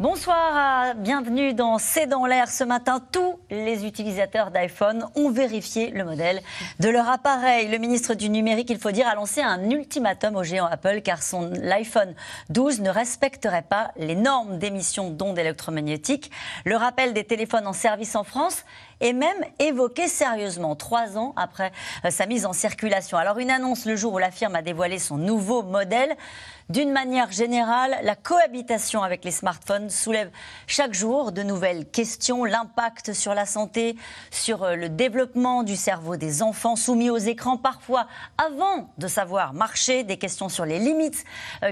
Bonsoir, bienvenue dans C dans l'air. Ce matin, tous les utilisateurs d'iPhone ont vérifié le modèle de leur appareil. Le ministre du numérique, il faut dire, a lancé un ultimatum au géant Apple car son iPhone 12 ne respecterait pas les normes d'émission d'ondes électromagnétiques. Le rappel des téléphones en service en France est même évoqué sérieusement 3 ans après sa mise en circulation. Alors une annonce le jour où la firme a dévoilé son nouveau modèle. D'une manière générale, la cohabitation avec les smartphones soulève chaque jour de nouvelles questions. L'impact sur la santé, sur le développement du cerveau des enfants soumis aux écrans, parfois avant de savoir marcher. Des questions sur les limites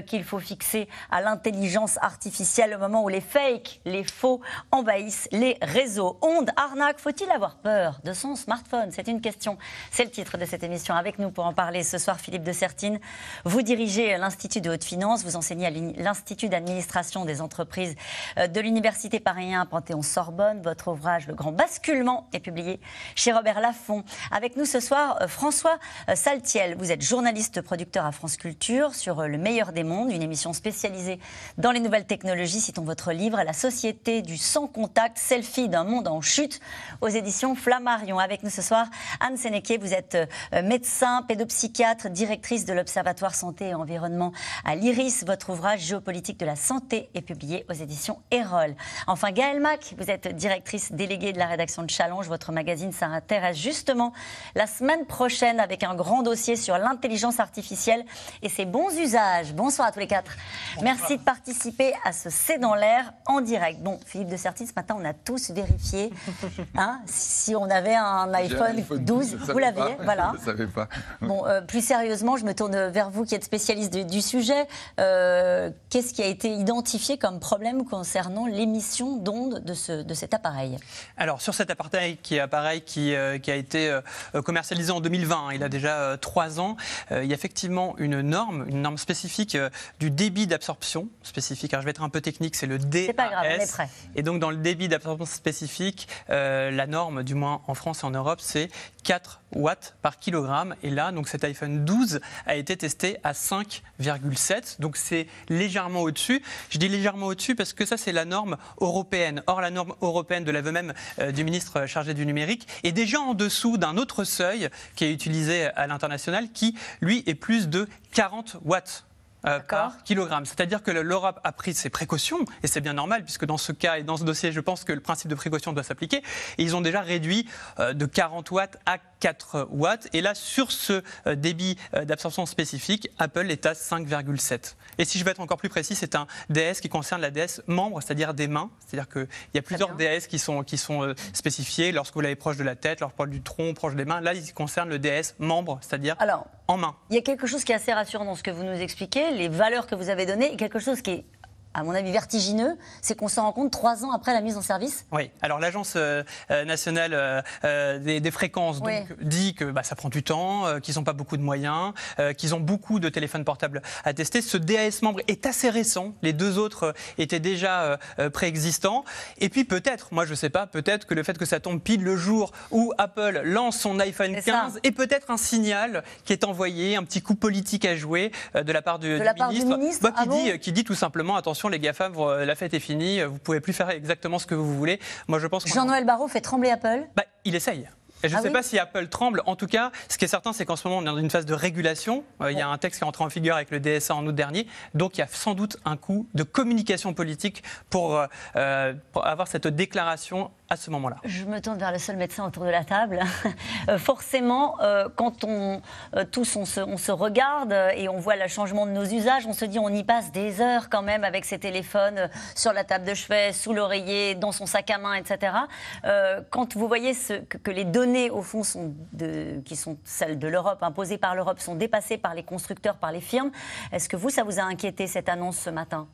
qu'il faut fixer à l'intelligence artificielle au moment où les fakes, les faux envahissent les réseaux. Ondes, arnaques, faut-il avoir peur de son smartphone? C'est une question. C'est le titre de cette émission. Avec nous pour en parler ce soir, Philippe Dessertine. Vous dirigez l'Institut de haute finance, vous enseignez à l'Institut d'administration des entreprises de l'Université Paris 1 Panthéon-Sorbonne. Votre ouvrage, Le Grand Basculement, est publié chez Robert Laffont. Avec nous ce soir, François Saltiel. Vous êtes journaliste producteur à France Culture sur Le Meilleur des Mondes, une émission spécialisée dans les nouvelles technologies. Citons votre livre, La Société du Sans Contact, selfie d'un monde en chute, aux éditions Flammarion. Avec nous ce soir, Anne Sénéquier. Vous êtes médecin, pédopsychiatre, directrice de l'Observatoire Santé et Environnement à l'IRIS. Votre ouvrage Géopolitique de la Santé est publié aux éditions Erol. Enfin, Gaëlle Mack, vous êtes directrice déléguée de la rédaction de Challenges. Votre magazine s'intéresse justement la semaine prochaine avec un grand dossier sur l'intelligence artificielle et ses bons usages. Bonsoir à tous les quatre. Bonsoir. Merci de participer à ce C'est dans l'air en direct. Bon, Philippe Dessertine, ce matin, on a tous vérifié hein, si on avait un iPhone 12. Vous l'aviez, voilà. Je ne savais pas. Bon, plus sérieusement, je me tourne vers vous qui êtes spécialiste du sujet. Qu'est-ce qui a été identifié comme problème concernant l'émission d'ondes de cet appareil? Alors sur cet appareil qui est qui a été commercialisé en 2020, hein, il a déjà 3 ans, il y a effectivement une norme spécifique du débit d'absorption spécifique. Alors je vais être un peu technique, c'est le DAS. C'est pas grave, on est prêt. Et donc dans le débit d'absorption spécifique, la norme, du moins en France et en Europe, c'est 4 watts par kilogramme. Et là, donc cet iPhone 12 a été testé à 5,7. Donc c'est légèrement au-dessus. Je dis légèrement au-dessus parce que ça, c'est la norme européenne. Or, la norme européenne, de l'aveu même du ministre chargé du numérique, est déjà en dessous d'un autre seuil qui est utilisé à l'international, qui, lui, est plus de 40 watts. Par kilogramme. C'est-à-dire que l'Europe a pris ses précautions, et c'est bien normal, puisque dans ce cas et dans ce dossier, je pense que le principe de précaution doit s'appliquer, et ils ont déjà réduit de 40 watts à 4 watts. Et là, sur ce débit d'absorption spécifique, Apple est à 5,7. Et si je veux être encore plus précis, c'est un DAS qui concerne la DAS membre, c'est-à-dire des mains. C'est-à-dire qu'il y a plusieurs DAS qui sont spécifiés, lorsque vous l'avez proche de la tête, lorsque vous l'avez proche du tronc, proche des mains. Là, il concerne le DAS membre, c'est-à-dire en main. Il y a quelque chose qui est assez rassurant dans ce que vous nous expliquez, les valeurs que vous avez données, et quelque chose qui est, à mon avis, vertigineux, c'est qu'on s'en rend compte 3 ans après la mise en service. Oui, alors l'Agence nationale des fréquences donc, dit que ça prend du temps, qu'ils n'ont pas beaucoup de moyens, qu'ils ont beaucoup de téléphones portables à tester. Ce DAS membre est assez récent, les deux autres étaient déjà préexistants. Et puis peut-être, moi je ne sais pas, peut-être que le fait que ça tombe pile le jour où Apple lance son iPhone 15 est peut-être un signal qui est envoyé, un petit coup politique à jouer de la part du ministre qui dit tout simplement, attention, les GAFA, la fête est finie, vous ne pouvez plus faire exactement ce que vous voulez. Moi, je pense que Jean-Noël Barrot fait trembler Apple. Il essaye. Et je ne sais pas si Apple tremble. En tout cas, ce qui est certain, c'est qu'en ce moment, on est dans une phase de régulation. Il y a un texte qui est entré en vigueur avec le DSA en août dernier. Donc, il y a sans doute un coup de communication politique pour avoir cette déclaration à ce moment-là. Je me tourne vers le seul médecin autour de la table. Forcément, quand on se regarde et on voit le changement de nos usages, on se dit on y passe des heures quand même avec ses téléphones sur la table de chevet, sous l'oreiller, dans son sac à main, etc. Quand vous voyez que les données, au fond, qui sont celles de l'Europe, imposées par l'Europe, sont dépassées par les constructeurs, par les firmes, est-ce que vous, ça vous a inquiété cette annonce ce matin ?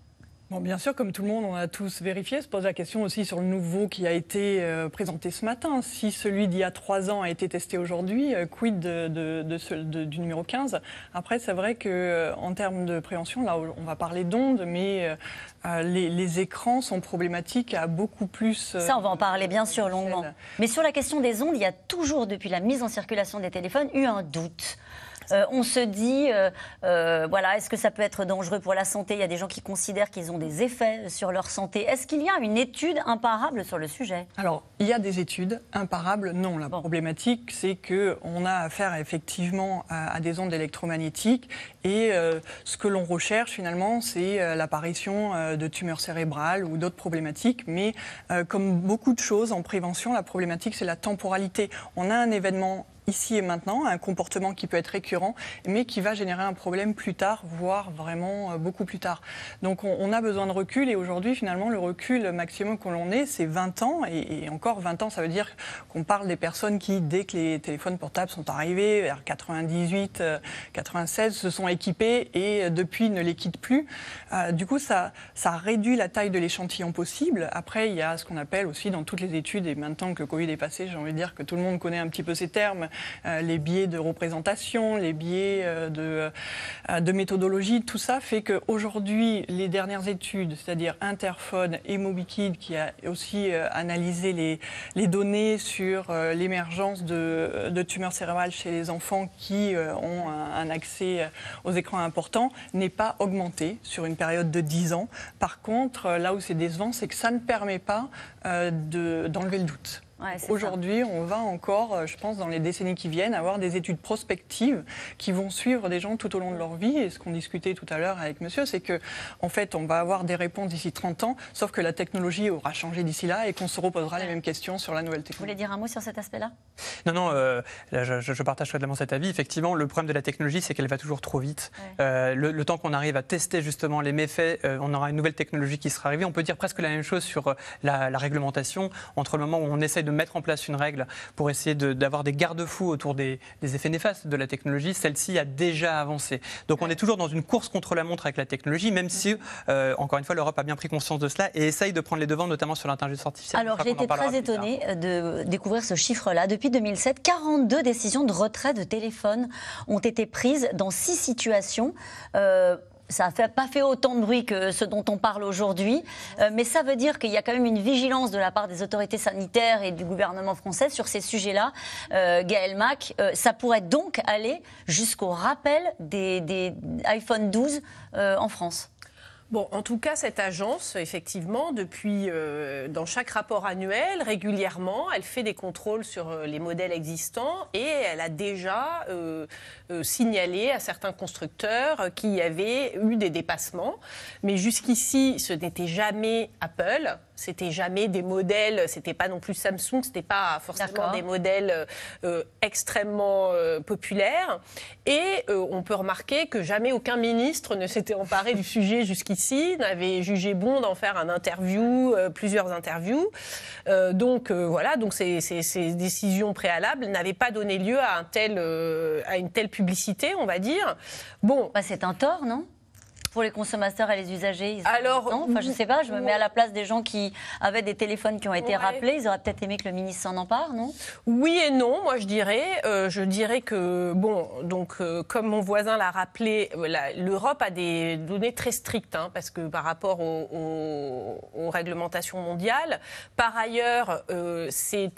Bon, bien sûr, comme tout le monde, on a tous vérifié. Se pose la question aussi sur le nouveau qui a été présenté ce matin. Si celui d'il y a 3 ans a été testé aujourd'hui, quid du numéro 15 ? Après, c'est vrai qu'en termes de prévention, là, on va parler d'ondes, mais les écrans sont problématiques à beaucoup plus... Ça, on va en parler bien sûr longuement. Mais sur la question des ondes, il y a toujours, depuis la mise en circulation des téléphones, eu un doute. on se dit, voilà, est-ce que ça peut être dangereux pour la santé ? Il y a des gens qui considèrent qu'ils ont des effets sur leur santé. Est-ce qu'il y a une étude imparable sur le sujet ? Alors, il y a des études imparables, non. La problématique, c'est qu'on a affaire effectivement à des ondes électromagnétiques et ce que l'on recherche finalement, c'est l'apparition de tumeurs cérébrales ou d'autres problématiques. Mais comme beaucoup de choses en prévention, la problématique, c'est la temporalité. On a un événement ici et maintenant, un comportement qui peut être récurrent, mais qui va générer un problème plus tard, voire vraiment beaucoup plus tard. Donc on a besoin de recul, et aujourd'hui, finalement, le recul maximum que l'on ait, c'est 20 ans, et encore 20 ans, ça veut dire qu'on parle des personnes qui, dès que les téléphones portables sont arrivés, vers 98, 96, se sont équipés, et depuis, ne les quittent plus. Du coup, ça réduit la taille de l'échantillon possible. Après, il y a ce qu'on appelle aussi, dans toutes les études, et maintenant que le Covid est passé, j'ai envie de dire que tout le monde connaît un petit peu ces termes, les biais de représentation, les biais de méthodologie, tout ça fait qu'aujourd'hui, les dernières études, c'est-à-dire Interphone et Mobikid, qui a aussi analysé les données sur l'émergence de tumeurs cérébrales chez les enfants qui ont un accès aux écrans importants, n'est pas augmentée sur une période de 10 ans. Par contre, là où c'est décevant, c'est que ça ne permet pas d'enlever le doute. Ouais, aujourd'hui, on va encore, je pense, dans les décennies qui viennent, avoir des études prospectives qui vont suivre des gens tout au long de leur vie. Et ce qu'on discutait tout à l'heure avec monsieur, c'est que, en fait, on va avoir des réponses d'ici 30 ans, sauf que la technologie aura changé d'ici là et qu'on se reposera les mêmes questions sur la nouvelle technologie. Vous voulez dire un mot sur cet aspect-là ? Non, non, là, je partage totalement cet avis. Effectivement, le problème de la technologie, c'est qu'elle va toujours trop vite. Ouais. Le temps qu'on arrive à tester justement les méfaits, on aura une nouvelle technologie qui sera arrivée. On peut dire presque la même chose sur la réglementation, entre le moment où on essaie de mettre en place une règle pour essayer d'avoir des garde-fous autour des effets néfastes de la technologie, celle-ci a déjà avancé. Donc on est toujours dans une course contre la montre avec la technologie, même si, encore une fois, l'Europe a bien pris conscience de cela et essaye de prendre les devants, notamment sur l'intelligence artificielle. Alors j'ai été très étonnée de découvrir ce chiffre-là. Depuis 2007, 42 décisions de retrait de téléphone ont été prises dans 6 situations. Ça n'a pas fait autant de bruit que ce dont on parle aujourd'hui, mais ça veut dire qu'il y a quand même une vigilance de la part des autorités sanitaires et du gouvernement français sur ces sujets-là. Gaëlle Mack, ça pourrait donc aller jusqu'au rappel des iPhone 12 en France. Bon, en tout cas, cette agence, effectivement, depuis, dans chaque rapport annuel, régulièrement, elle fait des contrôles sur les modèles existants et elle a déjà signalé à certains constructeurs qu'il y avait eu des dépassements. Mais jusqu'ici, ce n'était jamais Apple. C'était jamais des modèles, c'était pas non plus Samsung, c'était pas forcément des modèles extrêmement populaires. Et on peut remarquer que jamais aucun ministre ne s'était emparé du sujet jusqu'ici, n'avait jugé bon d'en faire un interview, plusieurs interviews. Voilà, donc ces décisions préalables n'avaient pas donné lieu à une telle publicité, on va dire. Bon, bah c'est un tort, non ? Pour les consommateurs et les usagers, je ne sais pas, je me mets à la place des gens qui avaient des téléphones qui ont été rappelés, ils auraient peut-être aimé que le ministre s'en empare, non ? Oui et non, moi je dirais que, bon, donc comme mon voisin l'a rappelé, l'Europe a des données très strictes, hein, parce que par rapport aux réglementations mondiales, par ailleurs, ces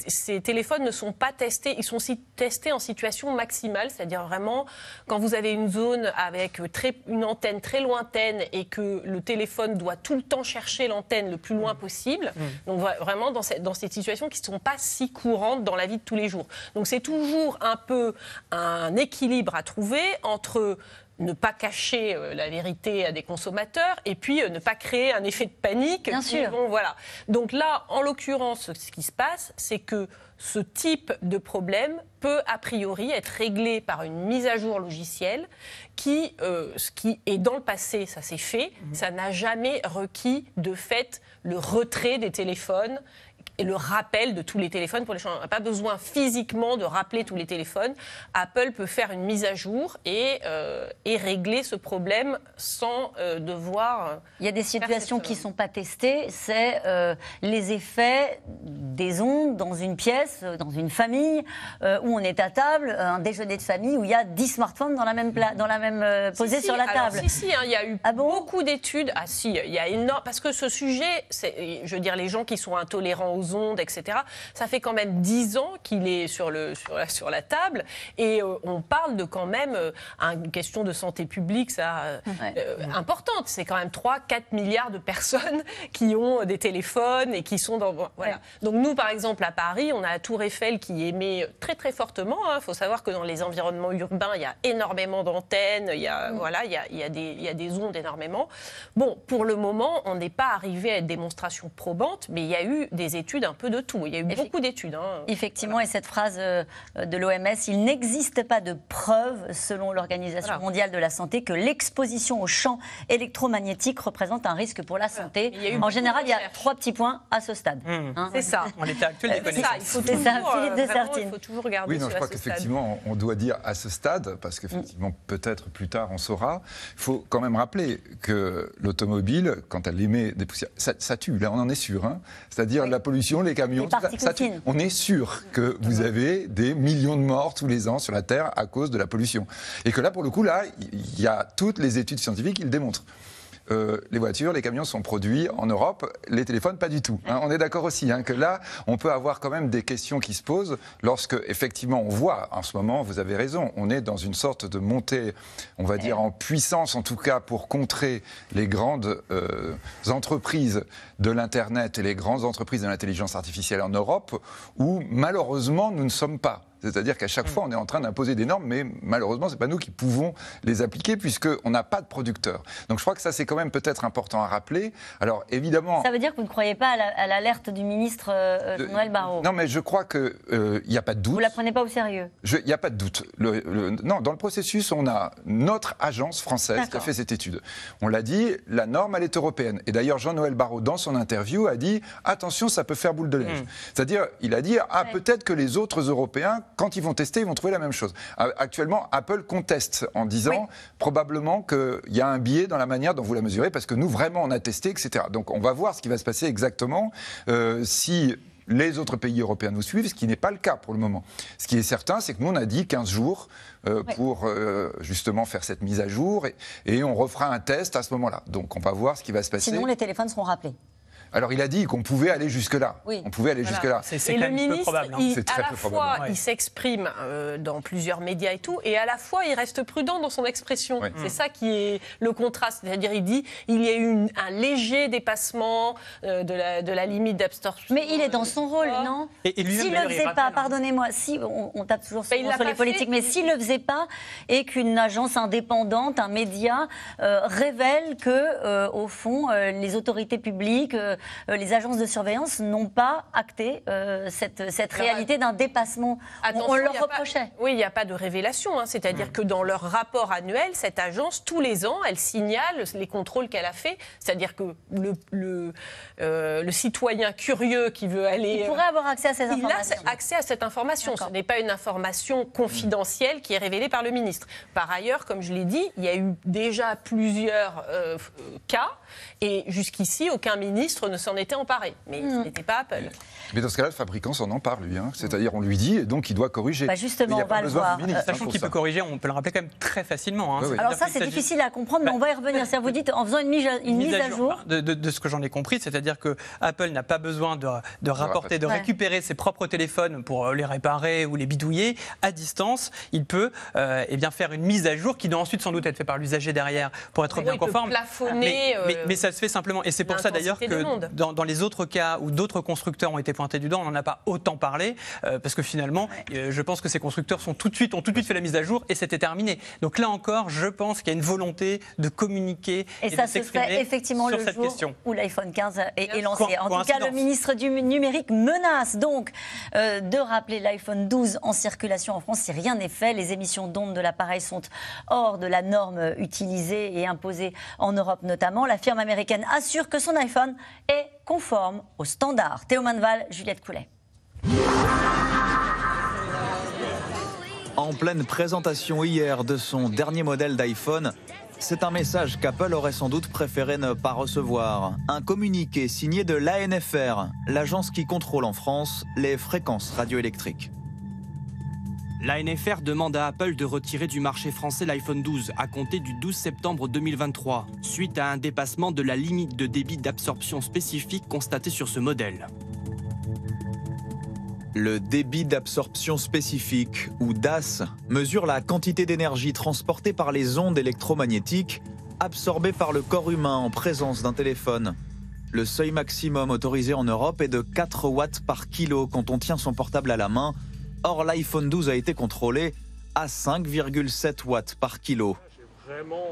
téléphones ne sont pas testés, ils sont testés en situation maximale, c'est-à-dire vraiment quand vous avez une zone avec une antenne très lointaine, et que le téléphone doit tout le temps chercher l'antenne le plus loin possible. Donc vraiment dans ces situations qui ne sont pas si courantes dans la vie de tous les jours. Donc c'est toujours un peu un équilibre à trouver entre ne pas cacher la vérité à des consommateurs et puis ne pas créer un effet de panique. Bien sûr. Bon, voilà. Donc là, en l'occurrence, ce qui se passe, c'est que ce type de problème peut a priori être réglé par une mise à jour logicielle qui est dans le passé, ça s'est fait, ça n'a jamais requis de fait le retrait des téléphones et le rappel de tous les téléphones pour les changer. On n'a pas besoin physiquement de rappeler tous les téléphones. Apple peut faire une mise à jour et régler ce problème sans devoir... Il y a des situations qui ne sont pas testées, c'est les effets des ondes dans une pièce, dans une famille, où on est à table, un déjeuner de famille, où il y a 10 smartphones posés sur la table. Si, il y a eu beaucoup d'études. Ah si, il y a énorme... Parce que ce sujet, je veux dire, les gens qui sont intolérants aux grandes ondes, etc. Ça fait quand même 10 ans qu'il est sur la table et on parle de quand même une question de santé publique importante. C'est quand même 3-4 milliards de personnes qui ont des téléphones et qui sont dans... Voilà. Ouais. Donc nous, par exemple, à Paris, on a la Tour Eiffel qui émet très très fortement. Il faut savoir que dans les environnements urbains, il y a énormément d'antennes, il y a des ondes énormément. Bon, pour le moment, on n'est pas arrivé à une démonstration probante, mais il y a eu des études un peu de tout. Il y a eu beaucoup d'études. Effectivement, voilà. Et cette phrase de l'OMS, il n'existe pas de preuve, selon l'Organisation mondiale de la santé, que l'exposition aux champs électromagnétiques représente un risque pour la santé. En général, il y a 3 petits points à ce stade. C'est ça. En l'état actuel des connaissances. Il faut toujours garder sur ce stade. Oui, non, je crois qu'effectivement, on doit dire à ce stade, parce qu'effectivement, peut-être plus tard, on saura. Il faut quand même rappeler que l'automobile, quand elle émet des poussières, ça tue. Là, on en est sûr. C'est-à-dire la pollution, les camions, ça tue. On est sûr que vous avez des millions de morts tous les ans sur la Terre à cause de la pollution. Et que là, pour le coup, là, il y a toutes les études scientifiques qui le démontrent. Les voitures, les camions sont produits en Europe, les téléphones pas du tout. On est d'accord aussi que là, on peut avoir quand même des questions qui se posent lorsque, effectivement, on voit, en ce moment, vous avez raison, on est dans une sorte de montée, on va dire en puissance, en tout cas, pour contrer les grandes entreprises de l'Internet et les grandes entreprises de l'intelligence artificielle en Europe, où, malheureusement, nous ne sommes pas. C'est-à-dire qu'à chaque fois, on est en train d'imposer des normes, mais malheureusement, ce n'est pas nous qui pouvons les appliquer puisqu'on n'a pas de producteurs. Donc je crois que ça, c'est quand même peut-être important à rappeler. Alors évidemment... Ça veut dire que vous ne croyez pas à l'alerte du ministre Jean-Noël Barrot? Non, mais je crois qu'il n'y a pas de doute. Vous ne la prenez pas au sérieux? Il n'y a pas de doute. Non, dans le processus, on a notre agence française qui a fait cette étude. On l'a dit, la norme, elle est européenne. Et d'ailleurs, Jean-Noël Barrot, dans son interview, a dit « Attention, ça peut faire boule de neige ». C'est-à-dire, il a dit « Ah, peut-être que les autres Européens... » Quand ils vont tester, ils vont trouver la même chose. Actuellement, Apple conteste en disant probablement qu'il y a un biais dans la manière dont vous la mesurez, parce que nous, vraiment, on a testé, etc. Donc, on va voir ce qui va se passer exactement si les autres pays européens nous suivent, ce qui n'est pas le cas pour le moment. Ce qui est certain, c'est que nous, on a dit 15 jours pour justement faire cette mise à jour et on refera un test à ce moment-là. Donc, on va voir ce qui va se passer. Sinon, les téléphones seront rappelés. Alors il a dit qu'on pouvait aller jusque-là. On pouvait aller jusque-là. C'est quand même peu probable. C'est très peu probable. À la fois, il s'exprime dans plusieurs médias et tout, et à la fois, il reste prudent dans son expression. C'est ça qui est le contraste. C'est-à-dire, il dit il y a eu un léger dépassement de la limite d'absorption. Mais il est dans son rôle, non? S'il ne le faisait pas, pardonnez-moi, si on tape toujours sur les politiques, mais s'il ne le faisait pas et qu'une agence indépendante, un média, révèle que, au fond, les autorités publiques... les agences de surveillance n'ont pas acté cette réalité d'un dépassement. On leur reprochait. Il n'y a pas de révélation. C'est-à-dire que dans leur rapport annuel, cette agence, tous les ans, elle signale les contrôles qu'elle a faits. C'est-à-dire que le citoyen curieux qui veut aller... Il pourrait avoir accès à ces informations. Il a accès à cette information. Ce n'est pas une information confidentielle qui est révélée par le ministre. Par ailleurs, comme je l'ai dit, il y a eu déjà plusieurs cas et jusqu'ici, aucun ministre ne s'en était emparé, mais ce n'était pas Apple. Mais dans ce cas-là, le fabricant s'en empare, lui. C'est-à-dire, on lui dit, et donc il doit corriger. Bah justement, on va le voir. Sachant qu'il peut corriger, on peut le rappeler quand même très facilement. Alors ça, c'est difficile à comprendre, mais on va y revenir. C'est-à-dire, vous dites, en faisant une mise à jour... De ce que j'en ai compris, c'est-à-dire que Apple n'a pas besoin de rapporter, de récupérer ses propres téléphones pour les réparer ou les bidouiller. À distance, il peut faire une mise à jour qui doit ensuite sans doute être faite par l'usager derrière pour être bien conforme. Mais ça se fait simplement. Et c'est pour ça d'ailleurs que dans les autres cas où d'autres constructeurs ont été pointés du doigt, on n'en a pas autant parlé parce que finalement, je pense que ces constructeurs ont tout de suite fait la mise à jour et c'était terminé. Donc là encore, je pense qu'il y a une volonté de communiquer et de s'exprimer sur cette question. Où l'iPhone 15 est lancé. En tout cas, le ministre du numérique menace donc de rappeler l'iPhone 12 en circulation en France si rien n'est fait. Les émissions d'ondes de l'appareil sont hors de la norme utilisée et imposée en Europe notamment. La firme américaine assure que son iPhone est conforme aux standards. Théo Manval, Juliette Coulet. En pleine présentation hier de son dernier modèle d'iPhone, c'est un message qu'Apple aurait sans doute préféré ne pas recevoir. Un communiqué signé de l'ANFR, l'agence qui contrôle en France les fréquences radioélectriques. L'ANFR demande à Apple de retirer du marché français l'iPhone 12 à compter du 12 septembre 2023, suite à un dépassement de la limite de débit d'absorption spécifique constatée sur ce modèle. Le débit d'absorption spécifique, ou DAS, mesure la quantité d'énergie transportée par les ondes électromagnétiques absorbée par le corps humain en présence d'un téléphone. Le seuil maximum autorisé en Europe est de 4 watts par kilo quand on tient son portable à la main. Or, l'iPhone 12 a été contrôlé à 5,7 watts par kilo.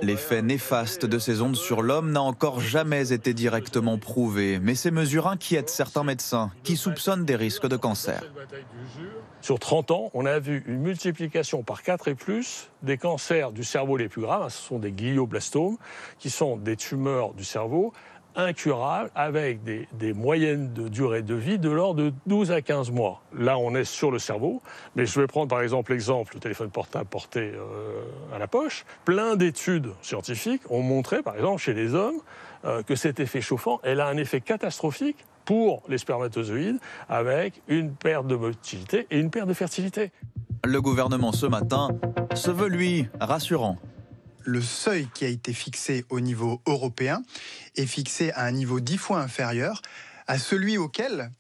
L'effet néfaste de ces ondes sur l'homme n'a encore jamais été directement prouvé, mais ces mesures inquiètent certains médecins qui soupçonnent des risques de cancer. Sur 30 ans, on a vu une multiplication par 4 et plus des cancers du cerveau les plus graves, ce sont des glioblastomes, qui sont des tumeurs du cerveau incurables avec des moyennes de durée de vie de l'ordre de 12 à 15 mois. Là, on est sur le cerveau, mais je vais prendre par exemple le téléphone portable porté à la poche. Plein d'études scientifiques ont montré, par exemple chez les hommes, que cet effet chauffant, elle a un effet catastrophique pour les spermatozoïdes avec une perte de motilité et une perte de fertilité. Le gouvernement, ce matin, se veut, lui, rassurant. Le seuil qui a été fixé au niveau européen est fixé à un niveau 10 fois inférieur à celui auquel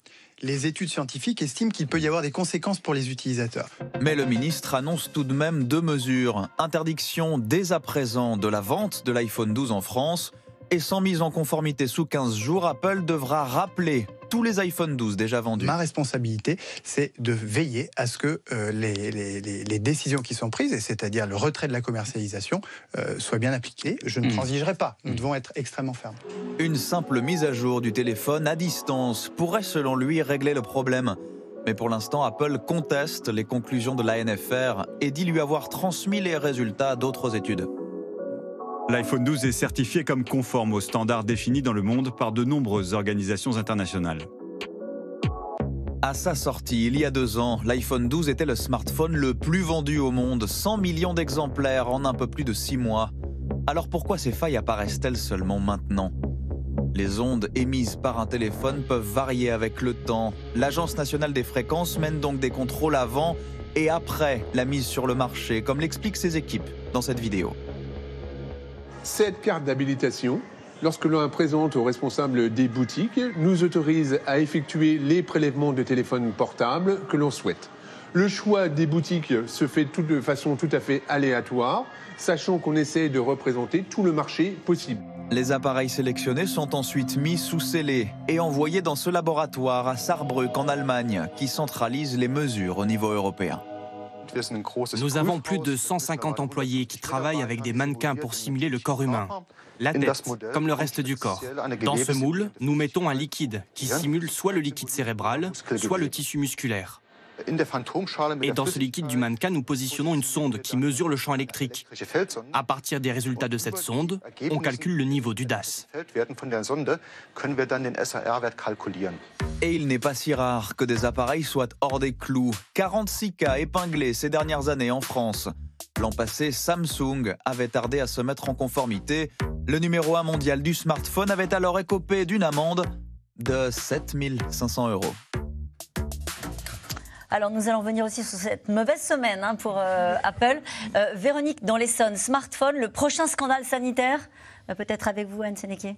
les études scientifiques estiment qu'il peut y avoir des conséquences pour les utilisateurs. Mais le ministre annonce tout de même deux mesures. Interdiction dès à présent de la vente de l'iPhone 12 en France et sans mise en conformité sous 15 jours, Apple devra rappeler tous les iPhone 12 déjà vendus. Ma responsabilité, c'est de veiller à ce que les décisions qui sont prises, c'est-à-dire le retrait de la commercialisation, soient bien appliquées. Je ne transigerai pas. Nous devons être extrêmement fermes. Une simple mise à jour du téléphone à distance pourrait, selon lui, régler le problème. Mais pour l'instant, Apple conteste les conclusions de l'ANFR et dit lui avoir transmis les résultats d'autres études. L'iPhone 12 est certifié comme conforme aux standards définis dans le monde par de nombreuses organisations internationales. À sa sortie, il y a 2 ans, l'iPhone 12 était le smartphone le plus vendu au monde, 100 millions d'exemplaires en un peu plus de 6 mois. Alors pourquoi ces failles apparaissent-elles seulement maintenant ? Les ondes émises par un téléphone peuvent varier avec le temps. L'Agence nationale des fréquences mène donc des contrôles avant et après la mise sur le marché, comme l'expliquent ses équipes dans cette vidéo. Cette carte d'habilitation, lorsque l'on la présente aux responsables des boutiques, nous autorise à effectuer les prélèvements de téléphones portables que l'on souhaite. Le choix des boutiques se fait de façon tout à fait aléatoire, sachant qu'on essaie de représenter tout le marché possible. Les appareils sélectionnés sont ensuite mis sous scellés et envoyés dans ce laboratoire à Saarbrück en Allemagne, qui centralise les mesures au niveau européen. Nous avons plus de 150 employés qui travaillent avec des mannequins pour simuler le corps humain, la tête, comme le reste du corps. Dans ce moule, nous mettons un liquide qui simule soit le liquide cérébral, soit le tissu musculaire. Et dans ce liquide du mannequin, nous positionnons une sonde qui mesure le champ électrique. À partir des résultats de cette sonde, on calcule le niveau du DAS. Et il n'est pas si rare que des appareils soient hors des clous. 46 cas épinglés ces dernières années en France. L'an passé, Samsung avait tardé à se mettre en conformité. Le numéro 1 mondial du smartphone avait alors écopé d'une amende de 7 500 €. Alors nous allons venir aussi sur cette mauvaise semaine pour Apple. Véronique dans l'Essonne, smartphone, le prochain scandale sanitaire, peut-être avec vous Anne Sénéquier.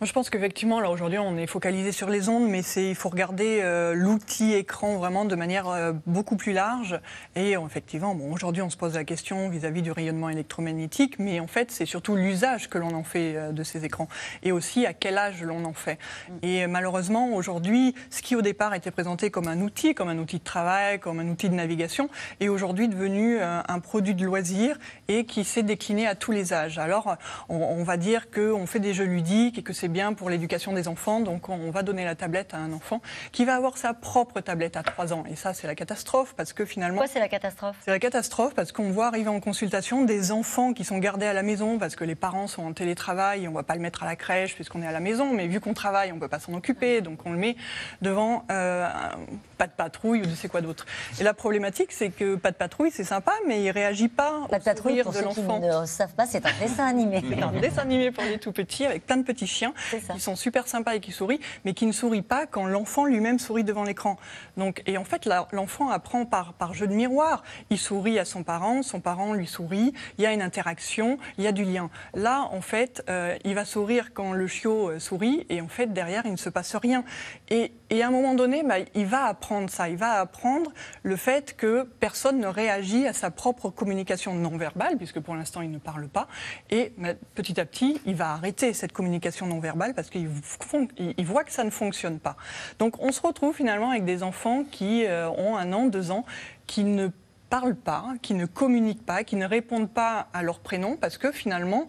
Moi, je pense qu'effectivement, là aujourd'hui, on est focalisé sur les ondes, mais il faut regarder l'outil écran vraiment de manière beaucoup plus large. Et effectivement, bon, aujourd'hui, on se pose la question vis-à-vis du rayonnement électromagnétique, mais en fait, c'est surtout l'usage que l'on en fait de ces écrans, et aussi à quel âge l'on en fait. Et malheureusement, aujourd'hui, ce qui au départ était présenté comme un outil de travail, comme un outil de navigation, est aujourd'hui devenu un produit de loisir et qui s'est décliné à tous les âges. Alors, on va dire qu'on fait des jeux ludiques et que c'est bien pour l'éducation des enfants, donc on va donner la tablette à un enfant qui va avoir sa propre tablette à 3 ans. Et ça, c'est la catastrophe parce que finalement... Pourquoi c'est la catastrophe ? C'est la catastrophe parce qu'on voit arriver en consultation des enfants qui sont gardés à la maison parce que les parents sont en télétravail, on ne va pas le mettre à la crèche puisqu'on est à la maison, mais vu qu'on travaille, on ne peut pas s'en occuper, donc on le met devant Pas de Patrouille ou je sais quoi d'autre. Et la problématique, c'est que Pas de Patrouille, c'est sympa, mais il ne réagit pas au sourire de l'enfant. Pas de Patrouille, pour ceux qui ne savent pas, c'est un dessin animé. C'est un dessin animé pour les tout-petits avec plein de petits chiens qui sont super sympas et qui sourient, mais qui ne sourient pas quand l'enfant lui-même sourit devant l'écran. Donc, et en fait, l'enfant apprend par jeu de miroir. Il sourit à son parent lui sourit, il y a une interaction, il y a du lien. Là, en fait, il va sourire quand le chiot sourit, et en fait, derrière, il ne se passe rien. Et Et à un moment donné, il va apprendre ça. Il va apprendre le fait que personne ne réagit à sa propre communication non-verbale, puisque pour l'instant, il ne parle pas. Et petit à petit, il va arrêter cette communication non-verbale parce qu'il voit que ça ne fonctionne pas. Donc, on se retrouve finalement avec des enfants qui ont 1 an, 2 ans, qui ne parlent pas, qui ne communiquent pas, qui ne répondent pas à leur prénom, parce que finalement,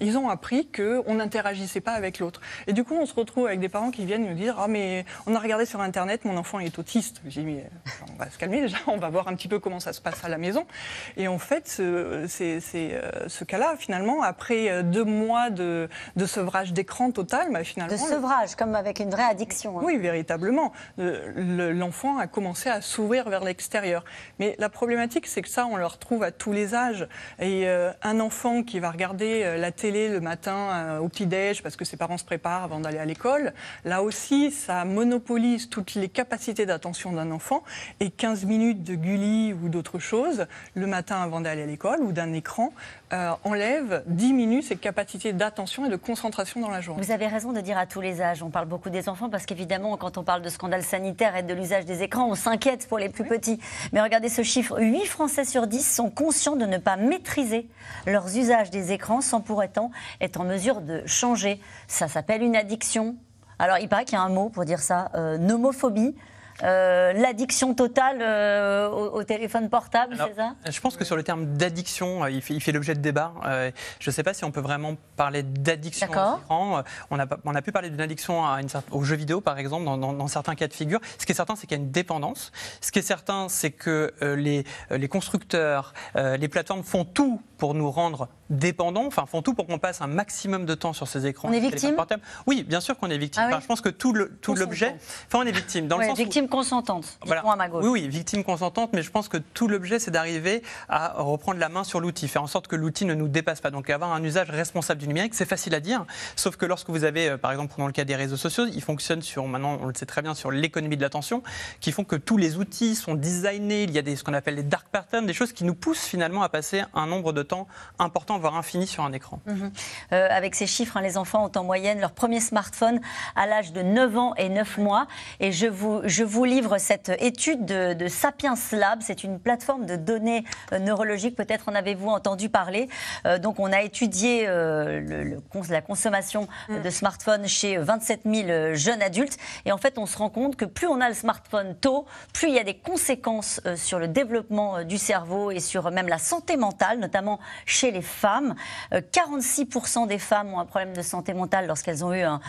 ils ont appris qu'on n'interagissait pas avec l'autre. Et du coup, on se retrouve avec des parents qui viennent nous dire « Ah, mais on a regardé sur Internet, mon enfant est autiste. » J'ai dit « On va se calmer déjà, on va voir un petit peu comment ça se passe à la maison. » Et en fait, ce cas-là, finalement, après 2 mois de sevrage d'écran total, finalement... De sevrage, comme avec une vraie addiction. Hein. Oui, véritablement. L'enfant a commencé à s'ouvrir vers l'extérieur. Mais la problématique, c'est que ça, on le retrouve à tous les âges. Et un enfant qui va regarder la télé le matin au petit-déj parce que ses parents se préparent avant d'aller à l'école, là aussi, ça monopolise toutes les capacités d'attention d'un enfant. Et 15 minutes de Gulli ou d'autres choses le matin avant d'aller à l'école ou d'un écran enlève 10 minutes ses capacités d'attention et de concentration dans la journée. Vous avez raison de dire à tous les âges. On parle beaucoup des enfants parce qu'évidemment, quand on parle de scandale sanitaire et de l'usage des écrans, on s'inquiète pour les plus petits. Mais regardez ce chiffre, 8 Français sur 10 sont conscients de ne pas maîtriser leurs usages des écrans sans pour autant être en mesure de changer. Ça s'appelle une addiction. Alors il paraît qu'il y a un mot pour dire ça, nomophobie. L'addiction totale au téléphone portable, c'est ça? Je pense que sur le terme d'addiction, il fait l'objet de débats. Je ne sais pas si on peut vraiment parler d'addiction aux écrans. On a pu parler d'une addiction aux jeux vidéo, par exemple, dans certains cas de figure. Ce qui est certain, c'est qu'il y a une dépendance. Ce qui est certain, c'est que les constructeurs, les plateformes font tout pour nous rendre dépendants, enfin font tout pour qu'on passe un maximum de temps sur ces écrans. On est victime? Oui, bien sûr qu'on est victime. Ah oui. Enfin, je pense que tout l'objet... Enfin, on est victime, dans le sens où... consentante, voilà. À ma gauche. Oui, victime consentante, mais je pense que tout l'objet, c'est d'arriver à reprendre la main sur l'outil, faire en sorte que l'outil ne nous dépasse pas. Donc avoir un usage responsable du numérique, c'est facile à dire, sauf que lorsque vous avez, par exemple, dans le cas des réseaux sociaux, ils fonctionnent sur, maintenant on le sait très bien, sur l'économie de l'attention, qui font que tous les outils sont designés, il y a ce qu'on appelle les dark patterns, des choses qui nous poussent finalement à passer un nombre de temps important, voire infini sur un écran. Avec ces chiffres, les enfants ont en moyenne leur premier smartphone à l'âge de 9 ans et 9 mois, et je vous livre cette étude de Sapiens Lab. C'est une plateforme de données neurologiques. Peut-être en avez-vous entendu parler. Donc, on a étudié la consommation de smartphones chez 27 000 jeunes adultes. Et en fait, on se rend compte que plus on a le smartphone tôt, plus il y a des conséquences sur le développement du cerveau et sur même la santé mentale, notamment chez les femmes. 46% des femmes ont un problème de santé mentale lorsqu'elles ont eu un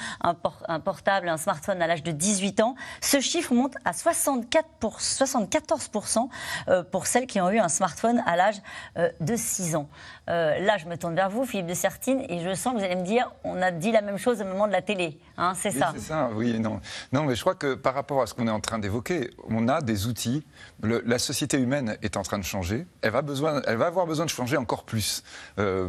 smartphone à l'âge de 18 ans. Ce chiffre monte à 74% pour celles qui ont eu un smartphone à l'âge de 6 ans. Là, je me tourne vers vous, Philippe Dessertine, et je sens que vous allez me dire, on a dit la même chose au moment de la télé, hein, c'est ça? C'est ça, oui, non. Non, mais je crois que par rapport à ce qu'on est en train d'évoquer, on a des outils. La société humaine est en train de changer. Elle va avoir besoin de changer encore plus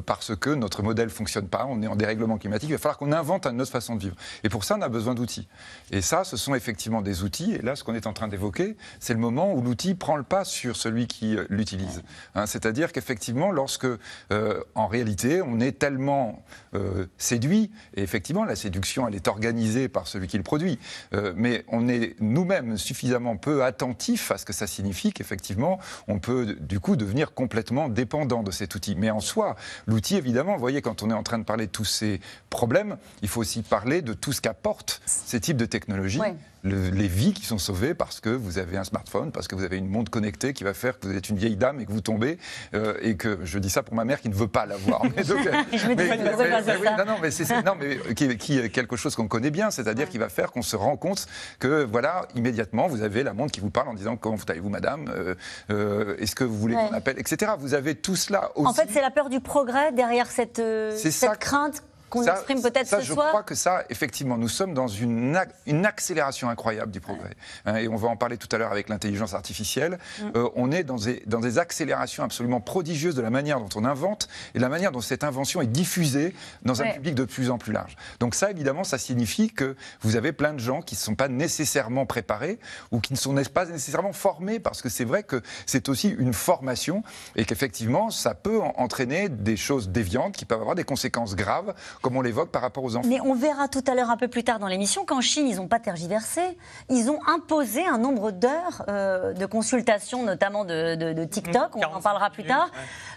parce que notre modèle ne fonctionne pas, on est en dérèglement climatique, il va falloir qu'on invente une autre façon de vivre. Et pour ça, on a besoin d'outils. Et ça, ce sont effectivement des outils. Et là, ce qu'on est en train d'évoquer, c'est le moment où l'outil prend le pas sur celui qui l'utilise. Hein, c'est-à-dire qu'effectivement, lorsque, en réalité, on est tellement séduit, et effectivement, la séduction, elle est organisée par celui qui le produit, mais on est nous-mêmes suffisamment peu attentifs à ce que ça signifie qu'effectivement, on peut du coup devenir complètement dépendant de cet outil. Mais en soi, l'outil, évidemment, vous voyez, quand on est en train de parler de tous ces problèmes, il faut aussi parler de tout ce qu'apportent ces types de technologies. Oui. Les vies qui sont sauvées parce que vous avez un smartphone, parce que vous avez une montre connectée qui va faire que vous êtes une vieille dame et que vous tombez, et que je dis ça pour ma mère qui ne veut pas l'avoir. Mais c'est quelque chose qu'on connaît bien, c'est-à-dire qui va faire qu'on se rend compte que voilà, immédiatement vous avez la montre qui vous parle en disant comment allez-vous madame, est-ce que vous voulez qu'on appelle, etc. Vous avez tout cela aussi. En fait, c'est la peur du progrès derrière cette crainte. Je crois que ça, effectivement, nous sommes dans une accélération incroyable du progrès. Et on va en parler tout à l'heure avec l'intelligence artificielle. On est dans des accélérations absolument prodigieuses de la manière dont on invente et de la manière dont cette invention est diffusée dans un public de plus en plus large. Donc ça, évidemment, ça signifie que vous avez plein de gens qui ne sont pas nécessairement préparés ou qui ne sont pas nécessairement formés, parce que c'est vrai que c'est aussi une formation et qu'effectivement, ça peut entraîner des choses déviantes qui peuvent avoir des conséquences graves comme on l'évoque par rapport aux enfants. Mais on verra tout à l'heure, un peu plus tard dans l'émission, qu'en Chine, ils n'ont pas tergiversé. Ils ont imposé un nombre d'heures de consultation, notamment de TikTok, on en parlera plus tard,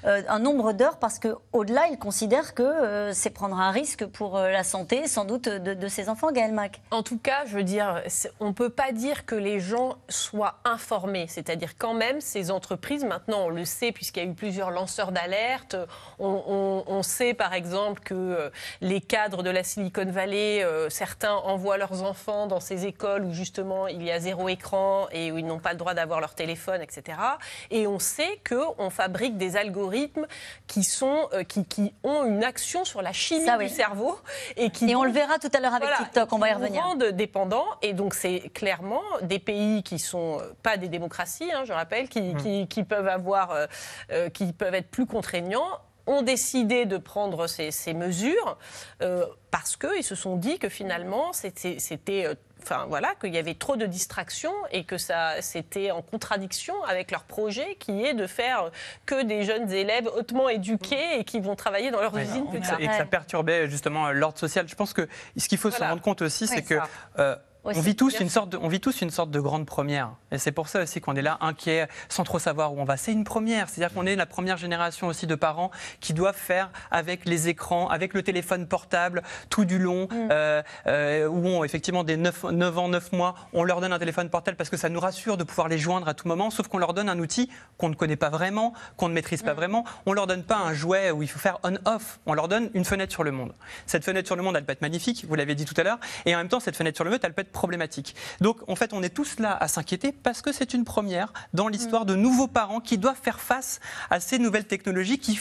un nombre d'heures parce qu'au-delà, ils considèrent que c'est prendre un risque pour la santé, sans doute, de ces enfants, Gaëlle Mack. En tout cas, je veux dire, on ne peut pas dire que les gens soient informés. C'est-à-dire quand même, ces entreprises, maintenant, on le sait, puisqu'il y a eu plusieurs lanceurs d'alerte, on sait par exemple que les cadres de la Silicon Valley, certains envoient leurs enfants dans ces écoles où justement il y a zéro écran et où ils n'ont pas le droit d'avoir leur téléphone, etc. Et on sait qu'on fabrique des algorithmes qui ont une action sur la chimie du cerveau. Et on le verra tout à l'heure avec TikTok, on va y revenir. Qui nous rendent dépendants, et donc c'est clairement des pays qui ne sont pas des démocraties, hein, je rappelle, qui peuvent avoir, qui peuvent être plus contraignants, ont décidé de prendre ces mesures parce qu'ils se sont dit que finalement c'était qu'il y avait trop de distractions et que ça c'était en contradiction avec leur projet qui est de faire que des jeunes élèves hautement éduqués et qui vont travailler dans leurs usines plus tard. Et que ça perturbait justement l'ordre social. Je pense que ce qu'il faut se rendre compte aussi, c'est que on vit tous une sorte de grande première. Et c'est pour ça aussi qu'on est là, inquiets, sans trop savoir où on va. C'est une première, c'est-à-dire qu'on est la première génération aussi de parents qui doivent faire avec les écrans, avec le téléphone portable, tout du long, où on, effectivement, dès 9 ans, 9 mois, on leur donne un téléphone portable parce que ça nous rassure de pouvoir les joindre à tout moment, sauf qu'on leur donne un outil qu'on ne connaît pas vraiment, qu'on ne maîtrise pas vraiment. On ne leur donne pas un jouet où il faut faire on-off, on leur donne une fenêtre sur le monde. Cette fenêtre sur le monde, elle peut être magnifique, vous l'avez dit tout à l'heure, et en même temps, cette fenêtre sur le monde, elle peut être problématique. Donc, en fait, on est tous là à s'inquiéter parce que c'est une première dans l'histoire de nouveaux parents qui doivent faire face à ces nouvelles technologies qui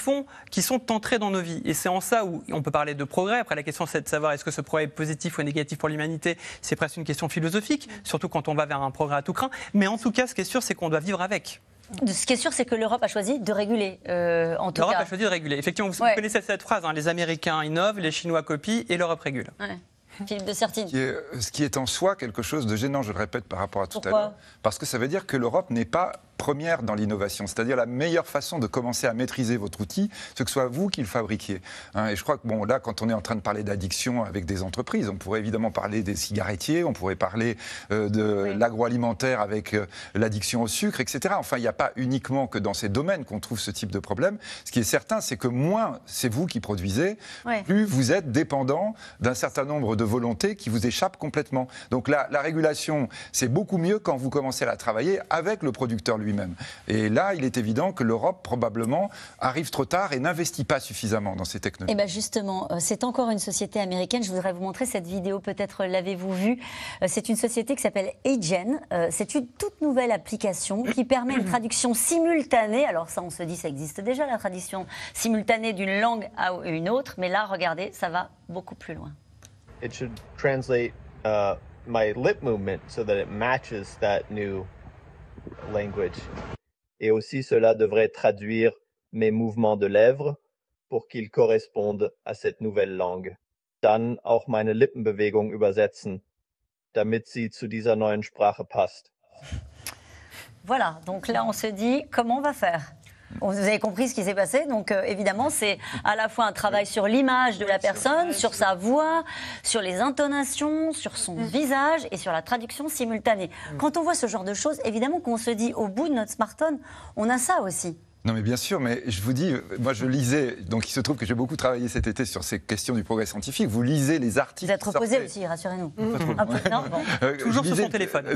sont entrées dans nos vies. Et c'est en ça où on peut parler de progrès. Après, la question, c'est de savoir est-ce que ce progrès est positif ou négatif pour l'humanité. C'est presque une question philosophique, surtout quand on va vers un progrès à tout craint. Mais en tout cas, ce qui est sûr, c'est qu'on doit vivre avec. Ce qui est sûr, c'est que l'Europe a choisi de réguler, en tout cas. L'Europe a choisi de réguler. Effectivement, vous connaissez cette phrase, hein, les Américains innovent, les Chinois copient et l'Europe régule. Ouais. Philippe Dessertine. Ce qui est en soi quelque chose de gênant, je le répète par rapport à tout à l'heure. Parce que ça veut dire que l'Europe n'est pas première dans l'innovation, c'est-à-dire la meilleure façon de commencer à maîtriser votre outil, c'est que ce soit vous qui le fabriquiez. Et je crois que, bon, là, quand on est en train de parler d'addiction avec des entreprises, on pourrait évidemment parler des cigarettiers, on pourrait parler de l'agroalimentaire avec l'addiction au sucre, etc. Enfin, il n'y a pas uniquement que dans ces domaines qu'on trouve ce type de problème. Ce qui est certain, c'est que moins c'est vous qui produisez, plus vous êtes dépendant d'un certain nombre de volontés qui vous échappent complètement. Donc là, la régulation, c'est beaucoup mieux quand vous commencez à la travailler avec le producteur lui-même. Et là, il est évident que l'Europe, probablement, arrive trop tard et n'investit pas suffisamment dans ces technologies. Et bien justement, c'est encore une société américaine. Je voudrais vous montrer cette vidéo, peut-être l'avez-vous vue. C'est une société qui s'appelle Agen. C'est une toute nouvelle application qui permet une traduction simultanée. Alors ça, on se dit, ça existe déjà, la traduction simultanée d'une langue à une autre. Mais là, regardez, ça va beaucoup plus loin. It should translate my lip movement so that it matches that new language. Et aussi, cela devrait traduire mes mouvements de lèvres pour qu'ils correspondent à cette nouvelle langue. Dann auch meine Lippenbewegung übersetzen, damit sie zu dieser neuen Sprache passt. Voilà, donc là on se dit comment on va faire ? Vous avez compris ce qui s'est passé, donc évidemment c'est à la fois un travail sur l'image de la personne, sur sa voix, sur les intonations, sur son visage et sur la traduction simultanée. Quand on voit ce genre de choses, évidemment qu'on se dit au bout de notre smartphone, on a ça aussi. Non mais bien sûr, mais je vous dis, moi je lisais, donc il se trouve que j'ai beaucoup travaillé cet été sur ces questions du progrès scientifique, vous lisez les articles... Vous êtes reposé aussi, rassurez-nous. Toujours sur son téléphone.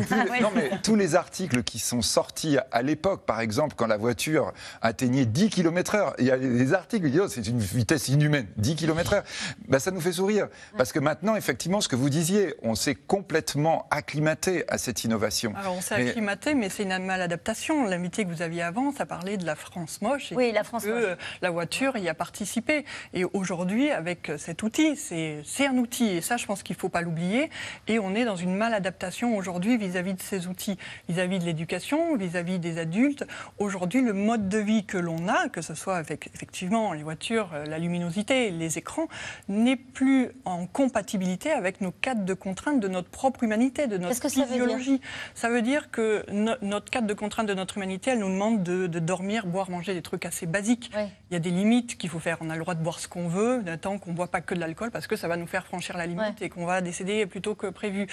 Non mais tous les articles qui sont sortis à l'époque, par exemple quand la voiture atteignait 10 km/h, il y a des articles qui disent oh, c'est une vitesse inhumaine, 10 km/h, bah, ça nous fait sourire, parce que maintenant effectivement ce que vous disiez, on s'est complètement acclimaté à cette innovation. Alors on s'est acclimaté, mais c'est une maladaptation, la métier que vous aviez avant, ça parlait de la France moche, et la France moche. La voiture y a participé. Et aujourd'hui, avec cet outil, c'est un outil. Et ça, je pense qu'il ne faut pas l'oublier. Et on est dans une maladaptation aujourd'hui vis-à-vis de ces outils, vis-à-vis de l'éducation, vis-à-vis des adultes. Aujourd'hui, le mode de vie que l'on a, que ce soit avec effectivement les voitures, la luminosité, les écrans, n'est plus en compatibilité avec nos cadres de contraintes de notre propre humanité, de notre physiologie. Ça veut dire que notre cadre de contraintes de notre humanité, elle nous demande de dormir, boire, pouvoir manger des trucs assez basiques. Oui. Il y a des limites qu'il faut faire. On a le droit de boire ce qu'on veut, tant qu'on ne boit pas que de l'alcool, parce que ça va nous faire franchir la limite et qu'on va décéder plutôt que prévu.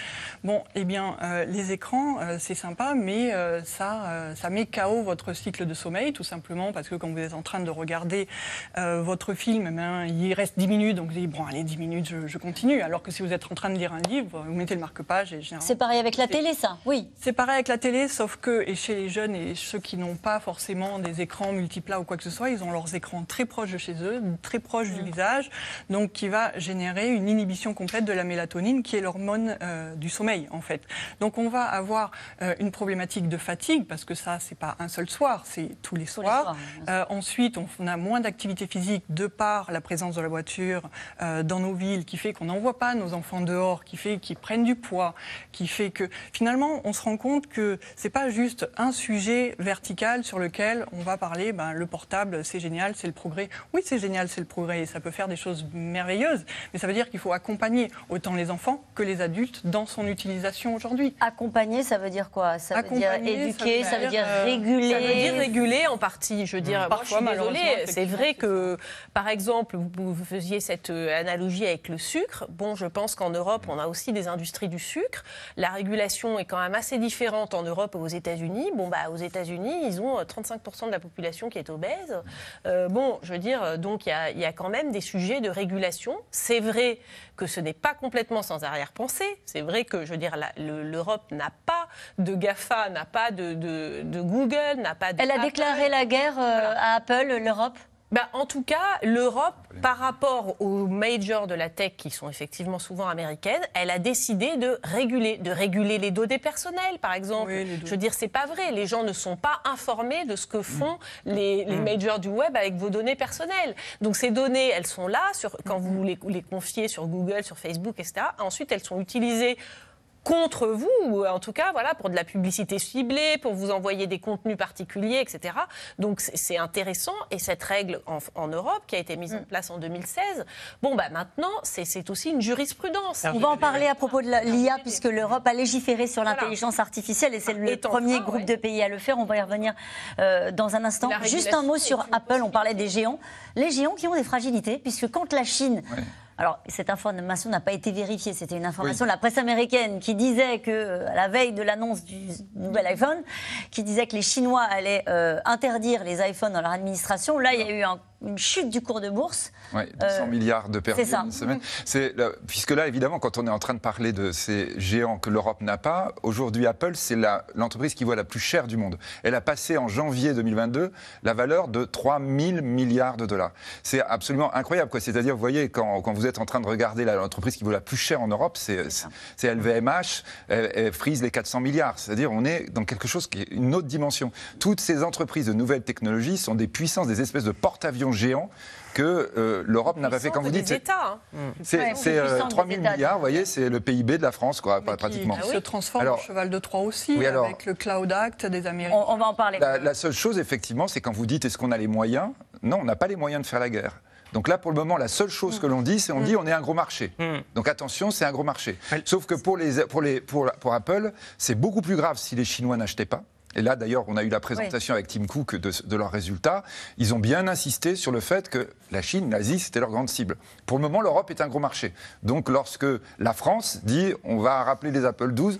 Bon, eh bien, les écrans, c'est sympa, mais ça met KO votre cycle de sommeil, tout simplement, parce que quand vous êtes en train de regarder votre film, eh bien, il reste 10 minutes, donc vous dites, bon, allez, 10 minutes, je continue. Alors que si vous êtes en train de lire un livre, vous mettez le marque-page. C'est pareil avec la télé, ça, oui. C'est pareil avec la télé, sauf que, et chez les jeunes et ceux qui n'ont pas forcément des écrans multiplats ou quoi que ce soit, ils ont leurs écrans très proches de chez eux, très proches du visage, donc qui va générer une inhibition complète de la mélatonine, qui est l'hormone du sommeil, en fait. Donc on va avoir une problématique de fatigue, parce que ça, c'est pas un seul soir, c'est tous les soirs. Ensuite, on a moins d'activité physique de par la présence de la voiture dans nos villes, qui fait qu'on n'envoie pas nos enfants dehors, qui fait qu'ils prennent du poids, qui fait que finalement, on se rend compte que c'est pas juste un sujet vertical sur lequel on va parler, ben, le portable, c'est génial, c'est le progrès. Oui, c'est génial, c'est le progrès, et ça peut faire des choses merveilleuses, mais ça veut dire qu'il faut accompagner autant les enfants que les adultes dans son utilisation aujourd'hui. Accompagner, ça veut dire quoi? Ça veut dire éduquer, ça veut dire réguler. Ça veut dire réguler en partie, je veux dire, parfois, moi, je suis désolée, c'est vrai que, par exemple, vous faisiez cette analogie avec le sucre. Bon, je pense qu'en Europe, on a aussi des industries du sucre. La régulation est quand même assez différente en Europe et aux États-Unis. Bon, bah, aux États-Unis, ils ont 35% de la population qui est obèse. Bon, je veux dire, donc il y a quand même des sujets de régulation. C'est vrai que ce n'est pas complètement sans arrière-pensée. C'est vrai que, je veux dire, l'Europe n'a pas de GAFA, n'a pas de Google, n'a pas de... Elle a déclaré la guerre à Apple, l'Europe ? Bah, en tout cas, l'Europe, par rapport aux majors de la tech qui sont effectivement souvent américaines, elle a décidé de réguler les dos des personnels, par exemple. Oui, je veux dire, c'est pas vrai. Les gens ne sont pas informés de ce que font les majors du web avec vos données personnelles. Donc ces données, elles sont là, quand vous les confiez sur Google, sur Facebook, etc. Ensuite, elles sont utilisées contre vous, ou en tout cas, voilà, pour de la publicité ciblée, pour vous envoyer des contenus particuliers, etc. Donc, c'est intéressant. Et cette règle en Europe, qui a été mise en place en 2016, bon, bah, maintenant, c'est aussi une jurisprudence. On va en parler à propos de l'IA, puisque l'Europe a légiféré sur l'intelligence artificielle, et c'est le premier groupe de pays à le faire. On va y revenir dans un instant. Juste un mot sur Apple. On parlait des géants. Les géants qui ont des fragilités, puisque quand la Chine... Alors, cette information n'a pas été vérifiée, c'était une information de la presse américaine qui disait que, à la veille de l'annonce du nouvel iPhone, qui disait que les Chinois allaient interdire les iPhones dans leur administration. Là, il y a eu une chute du cours de bourse. Oui, 200 milliards de pertes en une semaine. Puisque là, évidemment, quand on est en train de parler de ces géants que l'Europe n'a pas, aujourd'hui, Apple, c'est l'entreprise qui voit la plus chère du monde. Elle a passé en janvier 2022 la valeur de 3 000 milliards $. C'est absolument incroyable, quoi. C'est-à-dire, vous voyez, quand vous êtes en train de regarder l'entreprise qui vaut la plus chère en Europe, c'est LVMH, elle frise les 400 milliards. C'est-à-dire, on est dans quelque chose qui est une autre dimension. Toutes ces entreprises de nouvelles technologies sont des puissances, des espèces de porte-avions géant que l'Europe n'a pas fait. Quand vous dites, c'est 3 000 milliards, vous voyez, c'est le PIB de la France, quoi, pratiquement. Qui se transforme en cheval de Troie aussi, avec le Cloud Act des Américains. On va en parler. La seule chose, effectivement, c'est quand vous dites, est-ce qu'on a les moyens? Non, on n'a pas les moyens de faire la guerre. Donc là, pour le moment, la seule chose que l'on dit, c'est on est un gros marché. Donc attention, c'est un gros marché. Sauf que pour Apple, c'est beaucoup plus grave si les Chinois n'achetaient pas. Et là, d'ailleurs, on a eu la présentation avec Tim Cook de leurs résultats. Ils ont bien insisté sur le fait que la Chine, l'Asie, c'était leur grande cible. Pour le moment, l'Europe est un gros marché. Donc, lorsque la France dit « on va rappeler les Apple 12 »,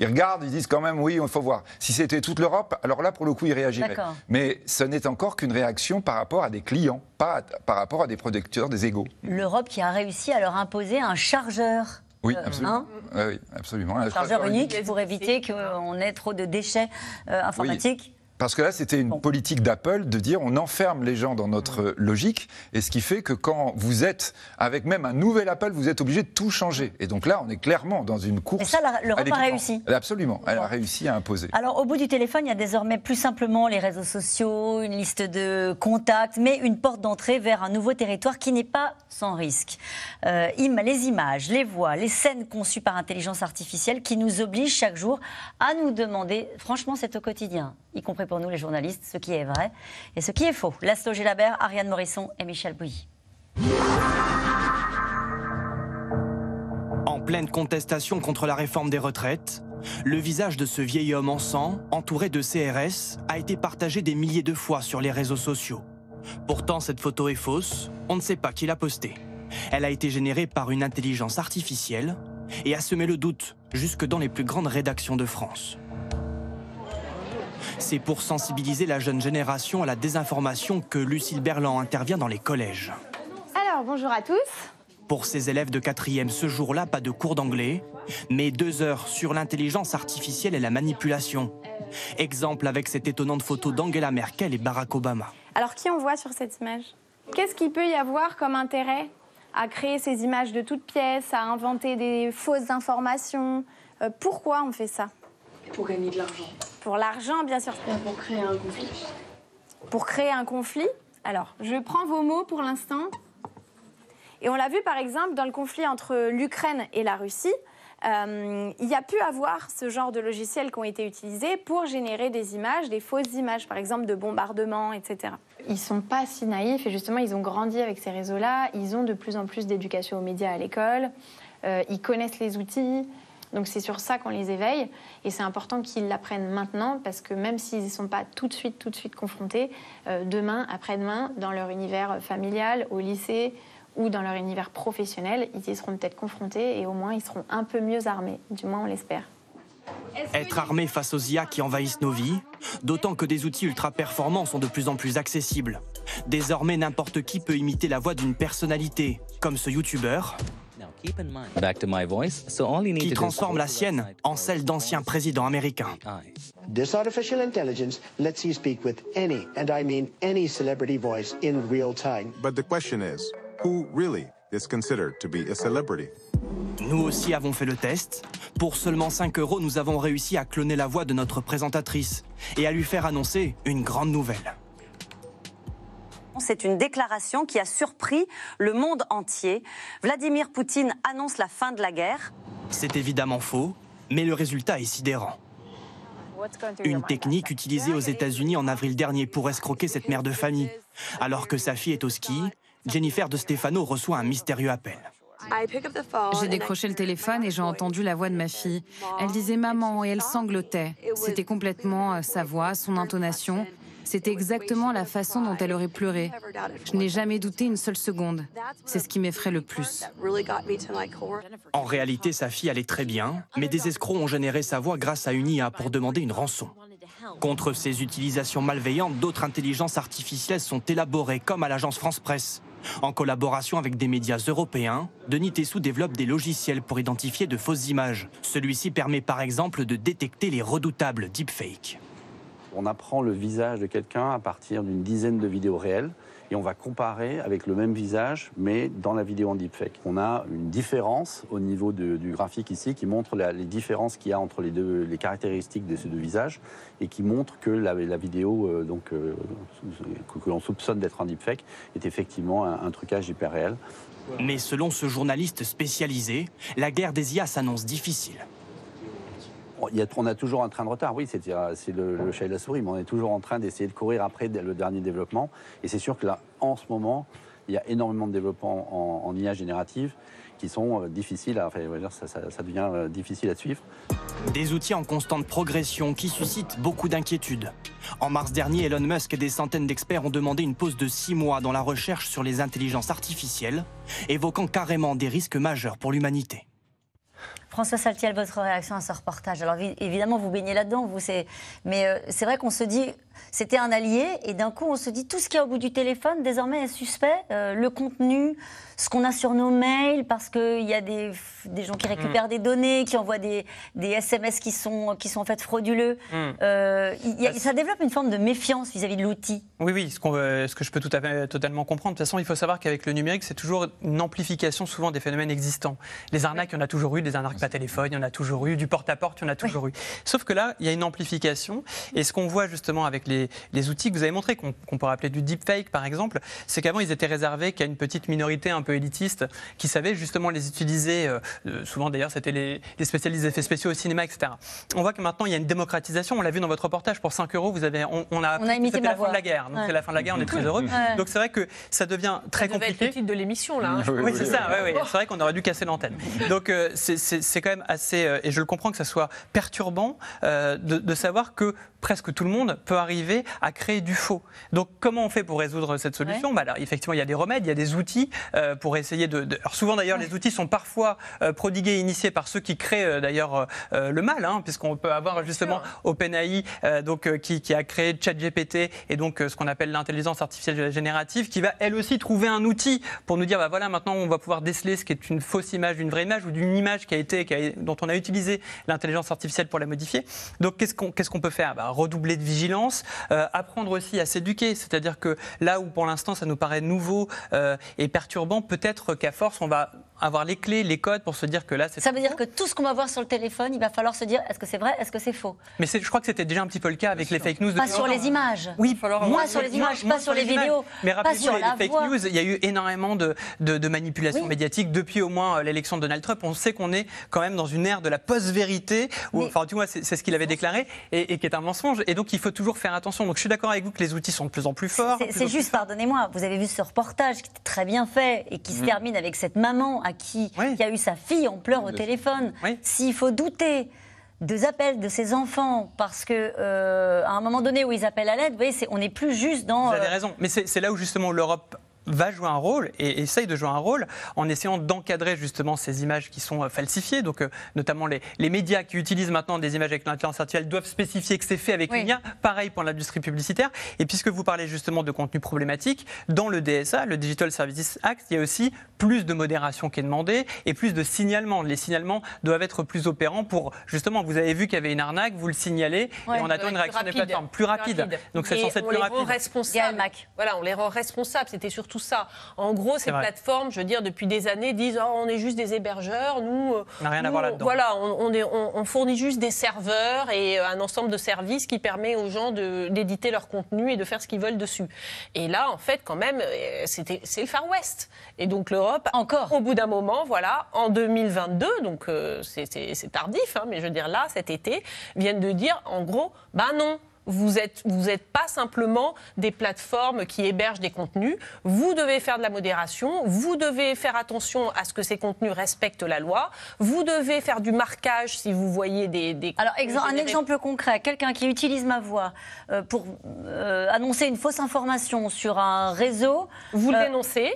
ils regardent, ils disent quand même, oui, il faut voir. Si c'était toute l'Europe, alors là, pour le coup, ils réagiraient. Mais ce n'est encore qu'une réaction par rapport à des clients, pas par rapport à des producteurs, des égaux. L'Europe qui a réussi à leur imposer un chargeur. Oui, absolument. Oui, absolument. Un chargeur unique pour éviter qu'on ait trop de déchets informatiques. Parce que là, c'était une politique d'Apple de dire on enferme les gens dans notre logique, et ce qui fait que quand vous êtes avec même un nouvel Apple, vous êtes obligé de tout changer. Et donc là, on est clairement dans une course. Et ça, l'Europe a réussi. Absolument, elle a réussi à imposer. Alors, au bout du téléphone, il y a désormais plus simplement les réseaux sociaux, une liste de contacts, mais une porte d'entrée vers un nouveau territoire qui n'est pas sans risque. Les images, les voix, les scènes conçues par intelligence artificielle qui nous obligent chaque jour à nous demander, franchement, c'est au quotidien, y compris pour nous les journalistes, ce qui est vrai et ce qui est faux. Laszlo Gelabert, Ariane Morisson et Michel Bouilly. En pleine contestation contre la réforme des retraites, Le visage de ce vieil homme en sang, entouré de CRS, a été partagé des milliers de fois sur les réseaux sociaux. Pourtant, cette photo est fausse, on ne sait pas qui l'a postée. Elle a été générée par une intelligence artificielle et a semé le doute jusque dans les plus grandes rédactions de France. C'est pour sensibiliser la jeune génération à la désinformation que Lucille Berland intervient dans les collèges. Alors, bonjour à tous. Pour ses élèves de 4e, ce jour-là, pas de cours d'anglais, mais 2 heures sur l'intelligence artificielle et la manipulation. Exemple avec cette étonnante photo d'Angela Merkel et Barack Obama. Alors, qui on voit sur cette image? Qu'est-ce qu'il peut y avoir comme intérêt à créer ces images de toutes pièces, à inventer des fausses informations? Pourquoi on fait ça? Pour gagner de l'argent. Pour l'argent, bien sûr. Et pour créer un conflit. Pour créer un conflit? Alors, je prends vos mots pour l'instant. Et on l'a vu, par exemple, dans le conflit entre l'Ukraine et la Russie, il y a pu avoir ce genre de logiciels qui ont été utilisés pour générer des images, des fausses images, par exemple, de bombardements, etc. Ils ne sont pas si naïfs et justement, ils ont grandi avec ces réseaux-là. Ils ont de plus en plus d'éducation aux médias à l'école. Ils connaissent les outils. Donc c'est sur ça qu'on les éveille et c'est important qu'ils l'apprennent maintenant parce que même s'ils ne sont pas tout de suite confrontés, demain, après-demain, dans leur univers familial, au lycée, ou dans leur univers professionnel, ils y seront peut-être confrontés et au moins ils seront un peu mieux armés. Du moins, on l'espère. Être armé face aux IA qui envahissent nos vies, d'autant que des outils ultra-performants sont de plus en plus accessibles. Désormais, n'importe qui peut imiter la voix d'une personnalité, comme ce youtubeur, qui transforme la sienne en celle d'anciens présidents américains. This artificial intelligence lets you speak with any, and I mean any celebrity voice in real time. But the question is, who really is considered to be a celebrity? Nous aussi avons fait le test. Pour seulement 5 €, nous avons réussi à cloner la voix de notre présentatrice et à lui faire annoncer une grande nouvelle. C'est une déclaration qui a surpris le monde entier. Vladimir Poutine annonce la fin de la guerre. C'est évidemment faux, mais le résultat est sidérant. Une technique utilisée aux États-Unis en avril dernier pour escroquer cette mère de famille. Alors que sa fille est au ski, Jennifer de Stefano reçoit un mystérieux appel. J'ai décroché le téléphone et j'ai entendu la voix de ma fille. Elle disait « maman » et elle sanglotait. C'était complètement sa voix, son intonation. C'était exactement la façon dont elle aurait pleuré. Je n'ai jamais douté une seule seconde. C'est ce qui m'effraie le plus. En réalité, sa fille allait très bien, mais des escrocs ont généré sa voix grâce à une IA pour demander une rançon. Contre ces utilisations malveillantes, d'autres intelligences artificielles sont élaborées, comme à l'agence France-Presse. En collaboration avec des médias européens, Denis Tessou développe des logiciels pour identifier de fausses images. Celui-ci permet par exemple de détecter les redoutables deepfakes. On apprend le visage de quelqu'un à partir d'une dizaine de vidéos réelles et on va comparer avec le même visage mais dans la vidéo en deepfake. On a une différence au niveau du graphique ici qui montre les différences qu'il y a entre les caractéristiques de ces deux visages et qui montre que la vidéo que l'on soupçonne d'être un deepfake est effectivement un trucage hyper réel. Mais selon ce journaliste spécialisé, la guerre des IA s'annonce difficile. On a toujours un train de retard, oui, c'est le chat et la souris, mais on est toujours en train d'essayer de courir après le dernier développement. Et c'est sûr que là, en ce moment, il y a énormément de développements en IA générative qui sont difficiles, ça devient difficile à suivre. Des outils en constante progression qui suscitent beaucoup d'inquiétudes. En mars dernier, Elon Musk et des centaines d'experts ont demandé une pause de 6 mois dans la recherche sur les intelligences artificielles, évoquant carrément des risques majeurs pour l'humanité. François Saltiel, votre réaction à ce reportage? Alors évidemment, vous baignez là-dedans, mais c'est vrai qu'on se dit, c'était un allié, et d'un coup, on se dit, tout ce qu'il y a au bout du téléphone, désormais, est suspect. Le contenu, ce qu'on a sur nos mails, parce qu'il y a des gens qui récupèrent des données, qui envoient des SMS qui sont en fait frauduleux. Ça développe une forme de méfiance vis-à-vis de l'outil. Oui, ce que je peux totalement comprendre. De toute façon, il faut savoir qu'avec le numérique, c'est toujours une amplification souvent des phénomènes existants. Les arnaques, il y en a toujours eu, des arnaques par téléphone, il y en a toujours eu, du porte-à-porte, il y en a toujours eu. Sauf que là, il y a une amplification. Et ce qu'on voit justement avec les outils que vous avez montrés, qu'on pourrait appeler du deepfake par exemple, c'est qu'avant, ils étaient réservés qu'à une petite minorité un peu élitiste qui savait justement les utiliser. Souvent d'ailleurs, c'était les spécialistes des effets spéciaux au cinéma, etc. On voit que maintenant, il y a une démocratisation. On l'a vu dans votre reportage, pour 5 €, vous avez, on a imité ma voix. C'était la fin de la guerre. Donc c'est la fin de la guerre, on est très heureux. Donc c'est vrai que ça devient très compliqué. C'est le titre de l'émission là. Oui, c'est ça. Ouais. C'est vrai qu'on aurait dû casser l'antenne. Donc c'est c'est quand même assez, et je le comprends que ça soit perturbant, de savoir que presque tout le monde peut arriver à créer du faux. Donc comment on fait pour résoudre cette solution ? Bah, alors, effectivement, il y a des remèdes, il y a des outils pour essayer de... Alors, souvent d'ailleurs, les outils sont parfois prodigués et initiés par ceux qui créent d'ailleurs le mal, hein, puisqu'on peut avoir justement OpenAI qui a créé ChatGPT et donc ce qu'on appelle l'intelligence artificielle générative, qui va elle aussi trouver un outil pour nous dire bah, voilà, maintenant on va pouvoir déceler ce qui est une fausse image d'une vraie image ou d'une image dont on a utilisé l'intelligence artificielle pour la modifier. Donc qu'est-ce qu'on peut faire ? Bah, redoubler de vigilance, apprendre aussi à s'éduquer, c'est-à-dire que là où pour l'instant ça nous paraît nouveau et perturbant, peut-être qu'à force on va avoir les clés, les codes pour se dire que là c'est... Ça veut dire que tout ce qu'on va voir sur le téléphone, il va falloir se dire est-ce que c'est vrai, est-ce que c'est faux. Mais je crois que c'était déjà un petit peu le cas avec les fake news. Pas sur les images. Oui, moins sur les images, pas sur les vidéos. Mais rappelez-vous, les fake news, il y a eu énormément de manipulations médiatiques depuis au moins l'élection de Donald Trump. On sait qu'on est quand même dans une ère de la post-vérité, enfin, tu vois, c'est ce qu'il avait déclaré et qui est un mensonge. Et donc il faut toujours faire attention. Donc je suis d'accord avec vous que les outils sont de plus en plus forts. C'est juste, pardonnez-moi, vous avez vu ce reportage qui était très bien fait et qui se termine avec cette maman à qui il y a eu sa fille en pleurs au téléphone. Oui. S'il faut douter des appels de ses enfants parce que à un moment donné où ils appellent à l'aide, vous voyez, on n'est plus juste dans... Vous avez raison, mais c'est là où justement l'Europe va jouer un rôle et essaye de jouer un rôle en essayant d'encadrer justement ces images qui sont falsifiées. Donc notamment les médias qui utilisent maintenant des images avec l'intelligence artificielle doivent spécifier que c'est fait avec une IA. Pareil pour l'industrie publicitaire. Et puisque vous parlez justement de contenu problématique, dans le DSA, le Digital Services Act, il y a aussi plus de modération qui est demandée et plus de signalement. Les signalements doivent être plus opérants pour justement, vous avez vu qu'il y avait une arnaque, vous le signalez et on attend une réaction des plateformes plus rapide. Donc c'est censé être plus rapide. Gaëlle Mack. Voilà, on les rend responsables. C'était surtout ça. En gros, ces plateformes, je veux dire, depuis des années, disent oh, on est juste des hébergeurs, nous, on n'a rien à voir là-dedans. Voilà, on fournit juste des serveurs et un ensemble de services qui permet aux gens d'éditer leur contenu et de faire ce qu'ils veulent dessus. Et là, en fait, quand même, c'est le Far West. Et donc l'Europe, au bout d'un moment, voilà, en 2022, donc c'est tardif, hein, mais je veux dire là, cet été, viennent de dire, en gros, bah non. Vous êtes pas simplement des plateformes qui hébergent des contenus. Vous devez faire de la modération. Vous devez faire attention à ce que ces contenus respectent la loi. Vous devez faire du marquage si vous voyez des Alors, un exemple concret. Quelqu'un qui utilise ma voix pour annoncer une fausse information sur un réseau. Vous le dénoncez.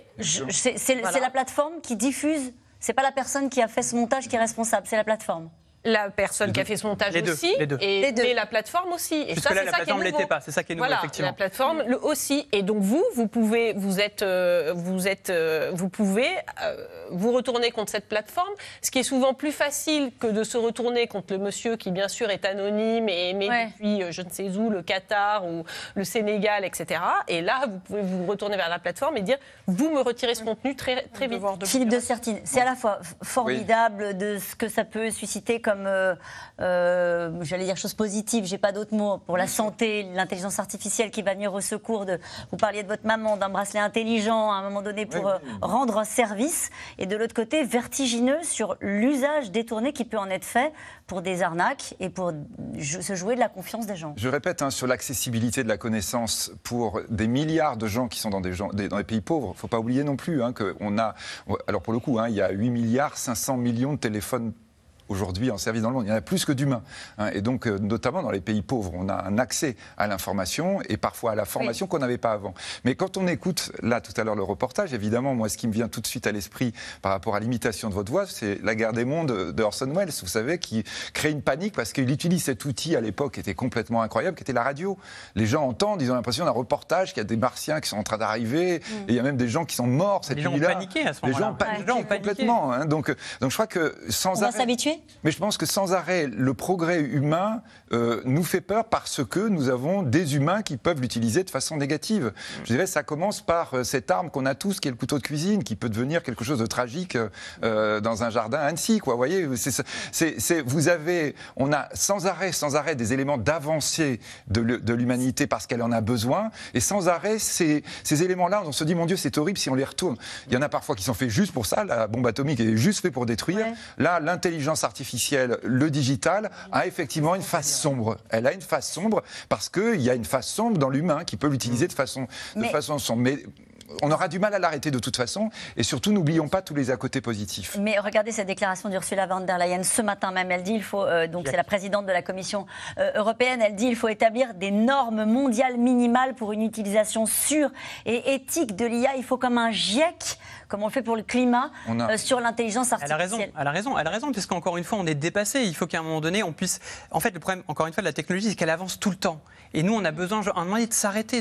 C'est la plateforme qui diffuse. C'est pas la personne qui a fait ce montage qui est responsable. C'est la plateforme. La personne qui a fait ce montage aussi, et la plateforme aussi. Et ça, c'est ça qui est nouveau. La plateforme l'était pas, c'est ça qui est nouveau, effectivement. La plateforme aussi. Et donc vous pouvez vous retourner contre cette plateforme, ce qui est souvent plus facile que de se retourner contre le monsieur qui bien sûr est anonyme et émet depuis je ne sais où, le Qatar ou le Sénégal, etc. Et là, vous pouvez vous retourner vers la plateforme et dire vous me retirez ce contenu très très vite. Philippe Dessertine, c'est à la fois formidable de ce que ça peut susciter comme, j'allais dire, chose positive, j'ai pas d'autres mots, pour la santé, l'intelligence artificielle qui va venir au secours de... Vous parliez de votre maman, d'un bracelet intelligent à un moment donné pour rendre un service, et de l'autre côté, vertigineux sur l'usage détourné qui peut en être fait pour des arnaques et pour se jouer de la confiance des gens. Je répète, hein, sur l'accessibilité de la connaissance pour des milliards de gens qui sont dans des pays pauvres, faut pas oublier non plus hein, qu'on a... Alors pour le coup, hein, il y a 8,5 milliards de téléphones aujourd'hui en service dans le monde. Il y en a plus que d'humains. Et donc, notamment dans les pays pauvres, on a un accès à l'information et parfois à la formation qu'on n'avait pas avant. Mais quand on écoute, là, tout à l'heure, le reportage, évidemment, moi, ce qui me vient tout de suite à l'esprit par rapport à l'imitation de votre voix, c'est La guerre des mondes de Orson Welles, vous savez, qui crée une panique parce qu'il utilise cet outil à l'époque qui était complètement incroyable, qui était la radio. Les gens entendent, ils ont l'impression d'un reportage, qu'il y a des martiens qui sont en train d'arriver, et il y a même des gens qui sont morts cette nuit-là. Les gens ont paniqué à ce moment-là. Les gens ont paniqué complètement. Hein. Donc, je crois que sans arrêt... Mais je pense que sans arrêt, le progrès humain nous fait peur parce que nous avons des humains qui peuvent l'utiliser de façon négative. Je dirais ça commence par cette arme qu'on a tous, qui est le couteau de cuisine, qui peut devenir quelque chose de tragique dans un jardin à Annecy, quoi. Vous voyez, on a sans arrêt des éléments d'avancée de l'humanité parce qu'elle en a besoin. Et sans arrêt, ces éléments-là, on se dit, mon Dieu, c'est horrible si on les retourne. Il y en a parfois qui sont faits juste pour ça. La bombe atomique est juste faite pour détruire. Ouais. Là, l'intelligence artificielle, le digital, a effectivement une face sombre. Elle a une face sombre parce qu'il y a une face sombre dans l'humain qui peut l'utiliser de façon sombre. Mais on aura du mal à l'arrêter de toute façon. Et surtout, n'oublions pas tous les à côté positifs. Mais regardez cette déclaration d'Ursula von der Leyen ce matin même. Elle dit il faut, donc c'est la présidente de la Commission européenne, elle dit il faut établir des normes mondiales minimales pour une utilisation sûre et éthique de l'IA. Il faut comme un GIEC, comme on le fait pour le climat, sur l'intelligence artificielle. Elle a raison, parce qu'encore une fois, on est dépassé. Il faut qu'à un moment donné, on puisse... En fait, le problème, encore une fois, de la technologie, c'est qu'elle avance tout le temps. Et nous, on a besoin à un moment donné de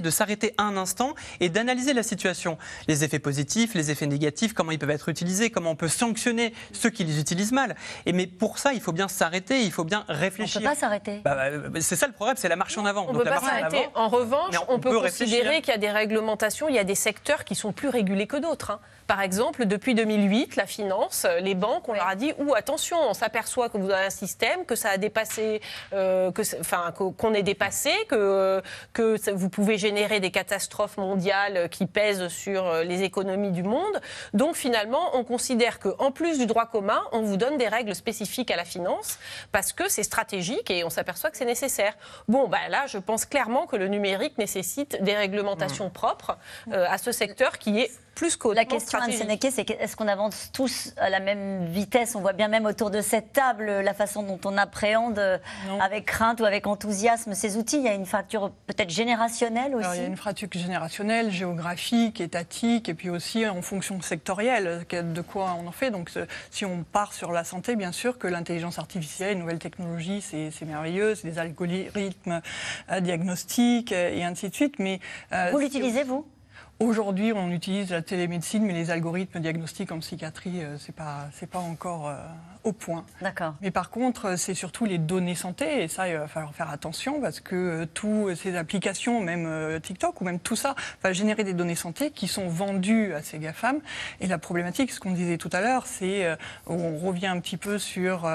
s'arrêter un instant et d'analyser la situation. Les effets positifs, les effets négatifs, comment ils peuvent être utilisés, comment on peut sanctionner ceux qui les utilisent mal. Mais pour ça, il faut bien s'arrêter, il faut bien réfléchir. On ne peut pas s'arrêter. C'est ça le problème, c'est la marche en avant. On ne peut pas s'arrêter. En revanche, on peut considérer qu'il y a des réglementations, il y a des secteurs qui sont plus régulés que d'autres. Par exemple, depuis 2008, la finance, les banques, on leur a dit « attention, on s'aperçoit que vous avez un système, que ça a dépassé, qu'on est dépassé, que vous pouvez générer des catastrophes mondiales qui pèsent sur les économies du monde. » Donc finalement, on considère qu'en plus du droit commun, on vous donne des règles spécifiques à la finance parce que c'est stratégique et on s'aperçoit que c'est nécessaire. Bon, là, je pense clairement que le numérique nécessite des réglementations propres à ce secteur qui est... La question, Anne Sénéquier, c'est est-ce qu'on avance tous à la même vitesse? On voit bien même autour de cette table la façon dont on appréhende avec crainte ou avec enthousiasme ces outils. Il y a une fracture peut-être générationnelle aussi. Alors, il y a une fracture générationnelle, géographique, étatique et puis aussi en fonction sectorielle, de quoi on en fait. Donc si on part sur la santé, bien sûr que l'intelligence artificielle, une nouvelle technologie, c'est merveilleux, c'est des algorithmes diagnostiques et ainsi de suite. Mais, vous l'utilisez, vous ? Aujourd'hui, on utilise la télémédecine, mais les algorithmes diagnostiques en psychiatrie, c'est pas encore au point. D'accord. Mais par contre, c'est surtout les données santé, et ça, il va falloir faire attention, parce que toutes ces applications, même TikTok, ou même tout ça, va générer des données santé qui sont vendues à ces GAFAM. Et la problématique, ce qu'on disait tout à l'heure, c'est on revient un petit peu sur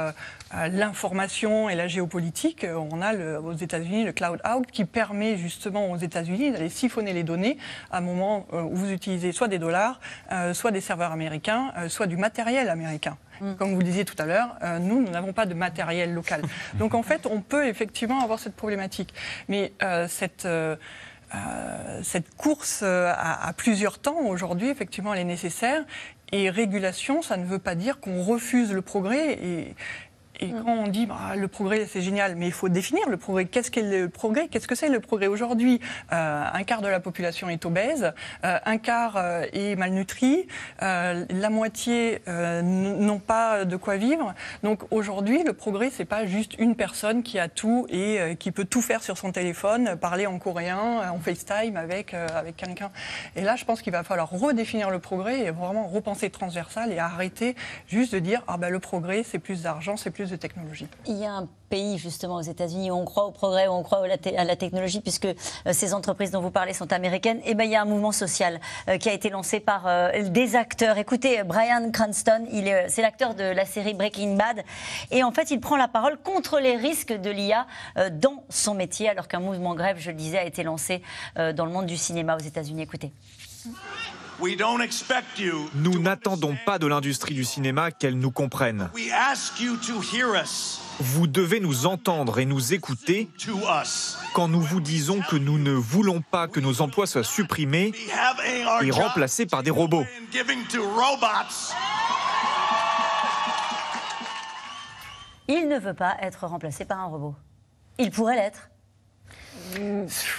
l'information et la géopolitique. On a aux États-Unis le Cloud Act qui permet justement aux États-Unis d'aller siphonner les données à un moment où vous utilisez soit des dollars, soit des serveurs américains, soit du matériel américain. Comme vous le disiez tout à l'heure, nous n'avons pas de matériel local. Donc en fait, on peut effectivement avoir cette problématique. Mais cette course à plusieurs temps, aujourd'hui, effectivement, elle est nécessaire. Et régulation, ça ne veut pas dire qu'on refuse le progrès. Et quand on dit le progrès c'est génial, mais il faut définir le progrès. Qu'est-ce qu'est le progrès? Qu'est-ce que c'est le progrès aujourd'hui? Un quart de la population est obèse, un quart est malnutri, la moitié n'ont pas de quoi vivre. Donc aujourd'hui, le progrès c'est pas juste une personne qui a tout et qui peut tout faire sur son téléphone, parler en coréen, en FaceTime avec quelqu'un. Et là, je pense qu'il va falloir redéfinir le progrès et vraiment repenser transversal et arrêter juste de dire le progrès c'est plus d'argent, c'est plus de technologie. Il y a un pays justement aux États-Unis où on croit au progrès, où on croit à la technologie, puisque ces entreprises dont vous parlez sont américaines. Et bien il y a un mouvement social qui a été lancé par des acteurs. Écoutez, Bryan Cranston, c'est l'acteur de la série Breaking Bad, et en fait il prend la parole contre les risques de l'IA dans son métier, alors qu'un mouvement grève, je le disais, a été lancé dans le monde du cinéma aux États-Unis. Écoutez. Nous n'attendons pas de l'industrie du cinéma qu'elle nous comprenne. Vous devez nous entendre et nous écouter quand nous vous disons que nous ne voulons pas que nos emplois soient supprimés et remplacés par des robots. Il ne veut pas être remplacé par un robot. Il pourrait l'être.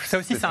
Ça aussi, c'est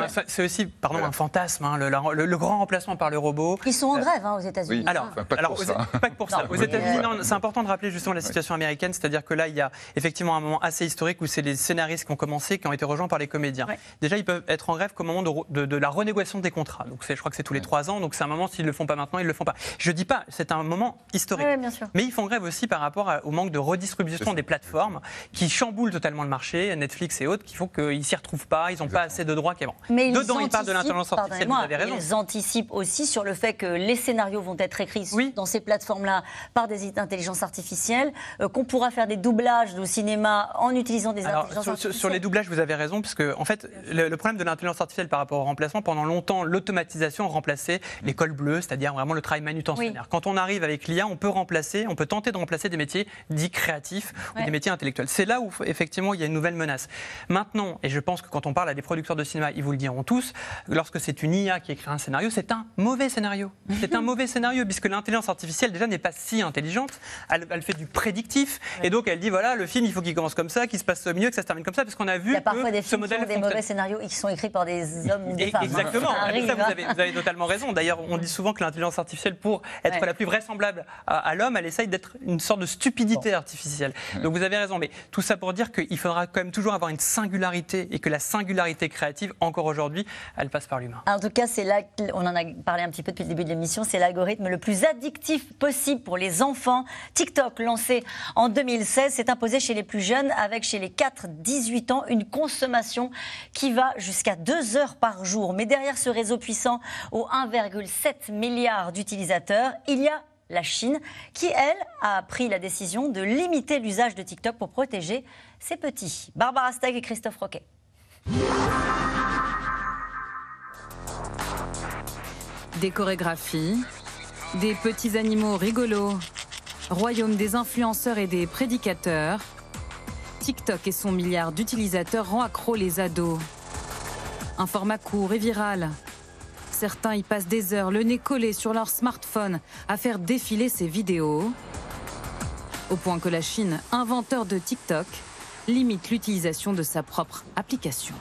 un fantasme, le grand remplacement par le robot. Ils sont en grève aux États-Unis. Oui. Pas que pour ça. Aux États-Unis, c'est important de rappeler justement la situation américaine, c'est-à-dire que là, il y a effectivement un moment assez historique où c'est les scénaristes qui ont commencé, qui ont été rejoints par les comédiens. Ouais. Déjà, ils peuvent être en grève qu'au moment de la renégociation des contrats. Donc, je crois que c'est tous les 3 ans. Donc, c'est un moment, s'ils ne le font pas maintenant, ils ne le font pas. Je ne dis pas, c'est un moment historique. Ouais, bien sûr. Mais ils font grève aussi par rapport au manque de redistribution des plateformes qui chamboulent totalement le marché, Netflix et autres, qui font qu'ils ne s'y retrouvent pas. Ils n'ont pas assez de droits qu'avant. Mais dedans, ils parlent de l'intelligence artificielle, vous avez raison. Ils anticipent aussi sur le fait que les scénarios vont être écrits dans ces plateformes-là par des intelligences artificielles, qu'on pourra faire des doublages au cinéma en utilisant des intelligences artificielles. Sur les doublages, vous avez raison, parce que en fait, le problème de l'intelligence artificielle par rapport au remplacement, pendant longtemps, l'automatisation remplaçait les cols bleus, c'est-à-dire vraiment le travail manutentionnaire. Oui. Quand on arrive avec l'IA, on peut tenter de remplacer des métiers dits créatifs ou des métiers intellectuels. C'est là où, effectivement, il y a une nouvelle menace. Maintenant, et je pense que quand on on parle à des producteurs de cinéma, ils vous le diront tous, lorsque c'est une IA qui écrit un scénario, c'est un mauvais scénario. C'est un mauvais scénario, puisque l'intelligence artificielle, déjà, n'est pas si intelligente. Elle fait du prédictif. Et donc, elle dit, voilà, le film, il faut qu'il commence comme ça, qu'il se passe au milieu, que ça se termine comme ça, parce qu'on a vu que ce modèle fonctionne. Il y a parfois des mauvais scénarios qui sont écrits par des hommes ou des femmes. Exactement. Ça, vous avez totalement raison. D'ailleurs, on dit souvent que l'intelligence artificielle, pour être la plus vraisemblable à l'homme, elle essaye d'être une sorte de stupidité artificielle. Donc, vous avez raison. Mais tout ça pour dire qu'il faudra quand même toujours avoir une singularité et que la singularité créative, encore aujourd'hui, elle passe par l'humain. En tout cas, c'est là, on en a parlé un petit peu depuis le début de l'émission, c'est l'algorithme le plus addictif possible pour les enfants. TikTok, lancé en 2016, s'est imposé chez les plus jeunes avec chez les 4-18 ans une consommation qui va jusqu'à 2 heures par jour. Mais derrière ce réseau puissant aux 1,7 milliard d'utilisateurs, il y a la Chine qui, elle, a pris la décision de limiter l'usage de TikTok pour protéger ses petits. Barbara Stagg et Christophe Roquet. Des chorégraphies, des petits animaux rigolos, royaume des influenceurs et des prédicateurs. TikTok et son milliard d'utilisateurs rend accro les ados. Un format court et viral. Certains y passent des heures, le nez collé sur leur smartphone, à faire défiler ces vidéos. Au point que la Chine, inventeur de TikTok, limite l'utilisation de sa propre application.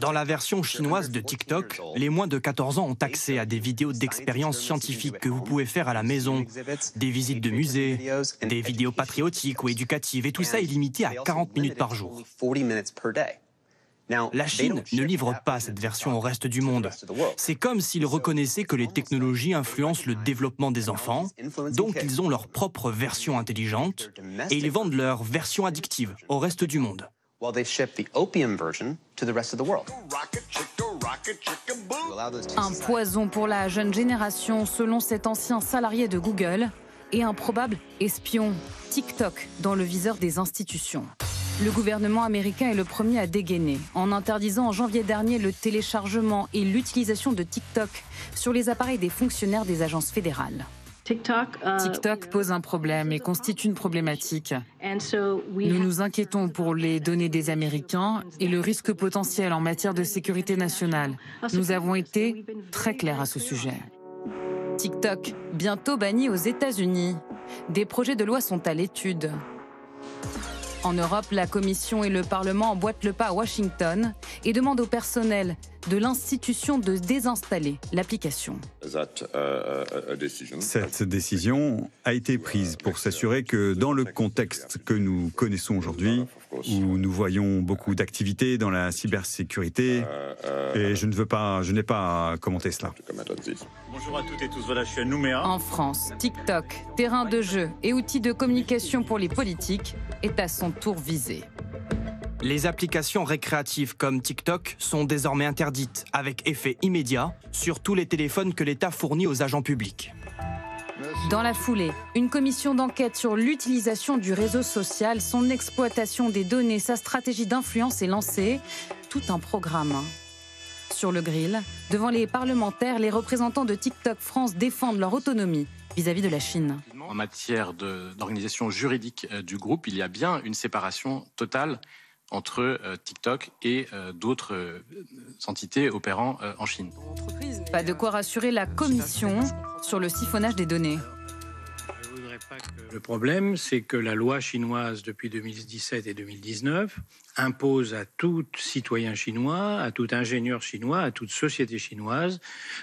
Dans la version chinoise de TikTok, les moins de 14 ans ont accès à des vidéos d'expériences scientifiques que vous pouvez faire à la maison, des visites de musées, des vidéos patriotiques ou éducatives, et tout ça est limité à 40 minutes par jour. La Chine ne livre pas cette version au reste du monde. C'est comme s'ils reconnaissaient que les technologies influencent le développement des enfants, donc ils ont leur propre version intelligente et ils vendent leur version addictive au reste du monde. Un poison pour la jeune génération, selon cet ancien salarié de Google, et un probable espion, TikTok, dans le viseur des institutions. Le gouvernement américain est le premier à dégainer en interdisant en janvier dernier le téléchargement et l'utilisation de TikTok sur les appareils des fonctionnaires des agences fédérales. TikTok pose un problème et constitue une problématique. Nous nous inquiétons pour les données des Américains et le risque potentiel en matière de sécurité nationale. Nous avons été très clairs à ce sujet. TikTok, bientôt banni aux États-Unis. Des projets de loi sont à l'étude. En Europe, la Commission et le Parlement emboîtent le pas à Washington et demandent au personnel de l'institution de désinstaller l'application. Cette décision a été prise pour s'assurer que dans le contexte que nous connaissons aujourd'hui, où nous voyons beaucoup d'activités dans la cybersécurité, et je n'ai pas à commenter cela. Bonjour à toutes et tous, voilà, je suis à Nouméa. En France, TikTok, terrain de jeu et outil de communication pour les politiques, est à son tour visé. Les applications récréatives comme TikTok sont désormais interdites, avec effet immédiat, sur tous les téléphones que l'État fournit aux agents publics. Dans la foulée, une commission d'enquête sur l'utilisation du réseau social, son exploitation des données, sa stratégie d'influence est lancée. Tout un programme. Sur le grill, devant les parlementaires, les représentants de TikTok France défendent leur autonomie vis-à-vis de la Chine. En matière d'organisation juridique du groupe, il y a bien une séparation totale entre TikTok et d'autres entités opérant en Chine. Pas de quoi rassurer la Commission sur le siphonnage des données. Le problème, c'est que la loi chinoise depuis 2017 et 2019 impose à tout citoyen chinois, à tout ingénieur chinois, à toute société chinoise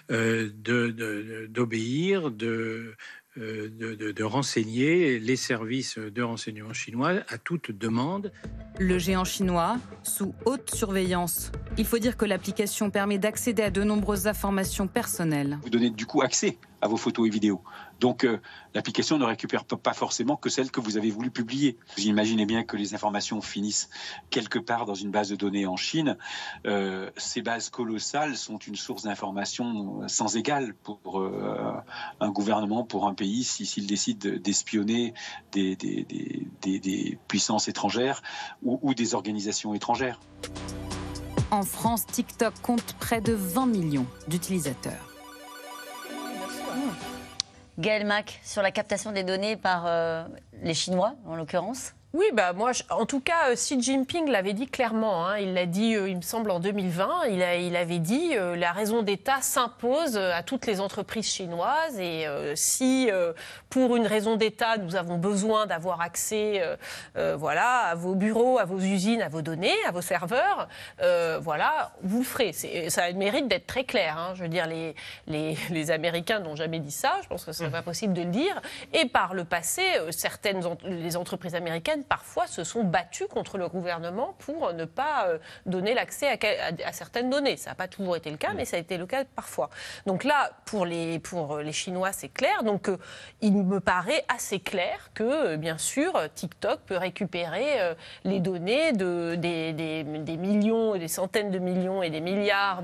d'obéir, de renseigner les services de renseignement chinois à toute demande. Le géant chinois, sous haute surveillance. Il faut dire que l'application permet d'accéder à de nombreuses informations personnelles. Vous donnez du coup accès à vos photos et vidéos. Donc l'application ne récupère pas forcément que celles que vous avez voulu publier. Vous imaginez bien que les informations finissent quelque part dans une base de données en Chine. Ces bases colossales sont une source d'informations sans égale pour un gouvernement, pour un pays, s'il décide d'espionner des puissances étrangères ou des organisations étrangères. En France, TikTok compte près de 20 millions d'utilisateurs. Gaëlle Mack, sur la captation des données par les Chinois, en l'occurrence. Oui, bah moi, en tout cas, Xi Jinping l'avait dit clairement. Hein, il l'a dit, il me semble, en 2020. Il avait dit la raison d'État s'impose à toutes les entreprises chinoises. Et si pour une raison d'État, nous avons besoin d'avoir accès à vos bureaux, à vos usines, à vos données, à vos serveurs, vous le ferez. Ça a le mérite d'être très clair. Hein, je veux dire, les Américains n'ont jamais dit ça. Je pense que ce n'est pas possible de le dire. Et par le passé, les entreprises américaines parfois se sont battues contre le gouvernement pour ne pas donner l'accès à certaines données. Ça n'a pas toujours été le cas, mais ça a été le cas parfois. Donc là, pour les Chinois, c'est clair. Donc il me paraît assez clair que, bien sûr, TikTok peut récupérer les données des millions, des centaines de millions et des milliards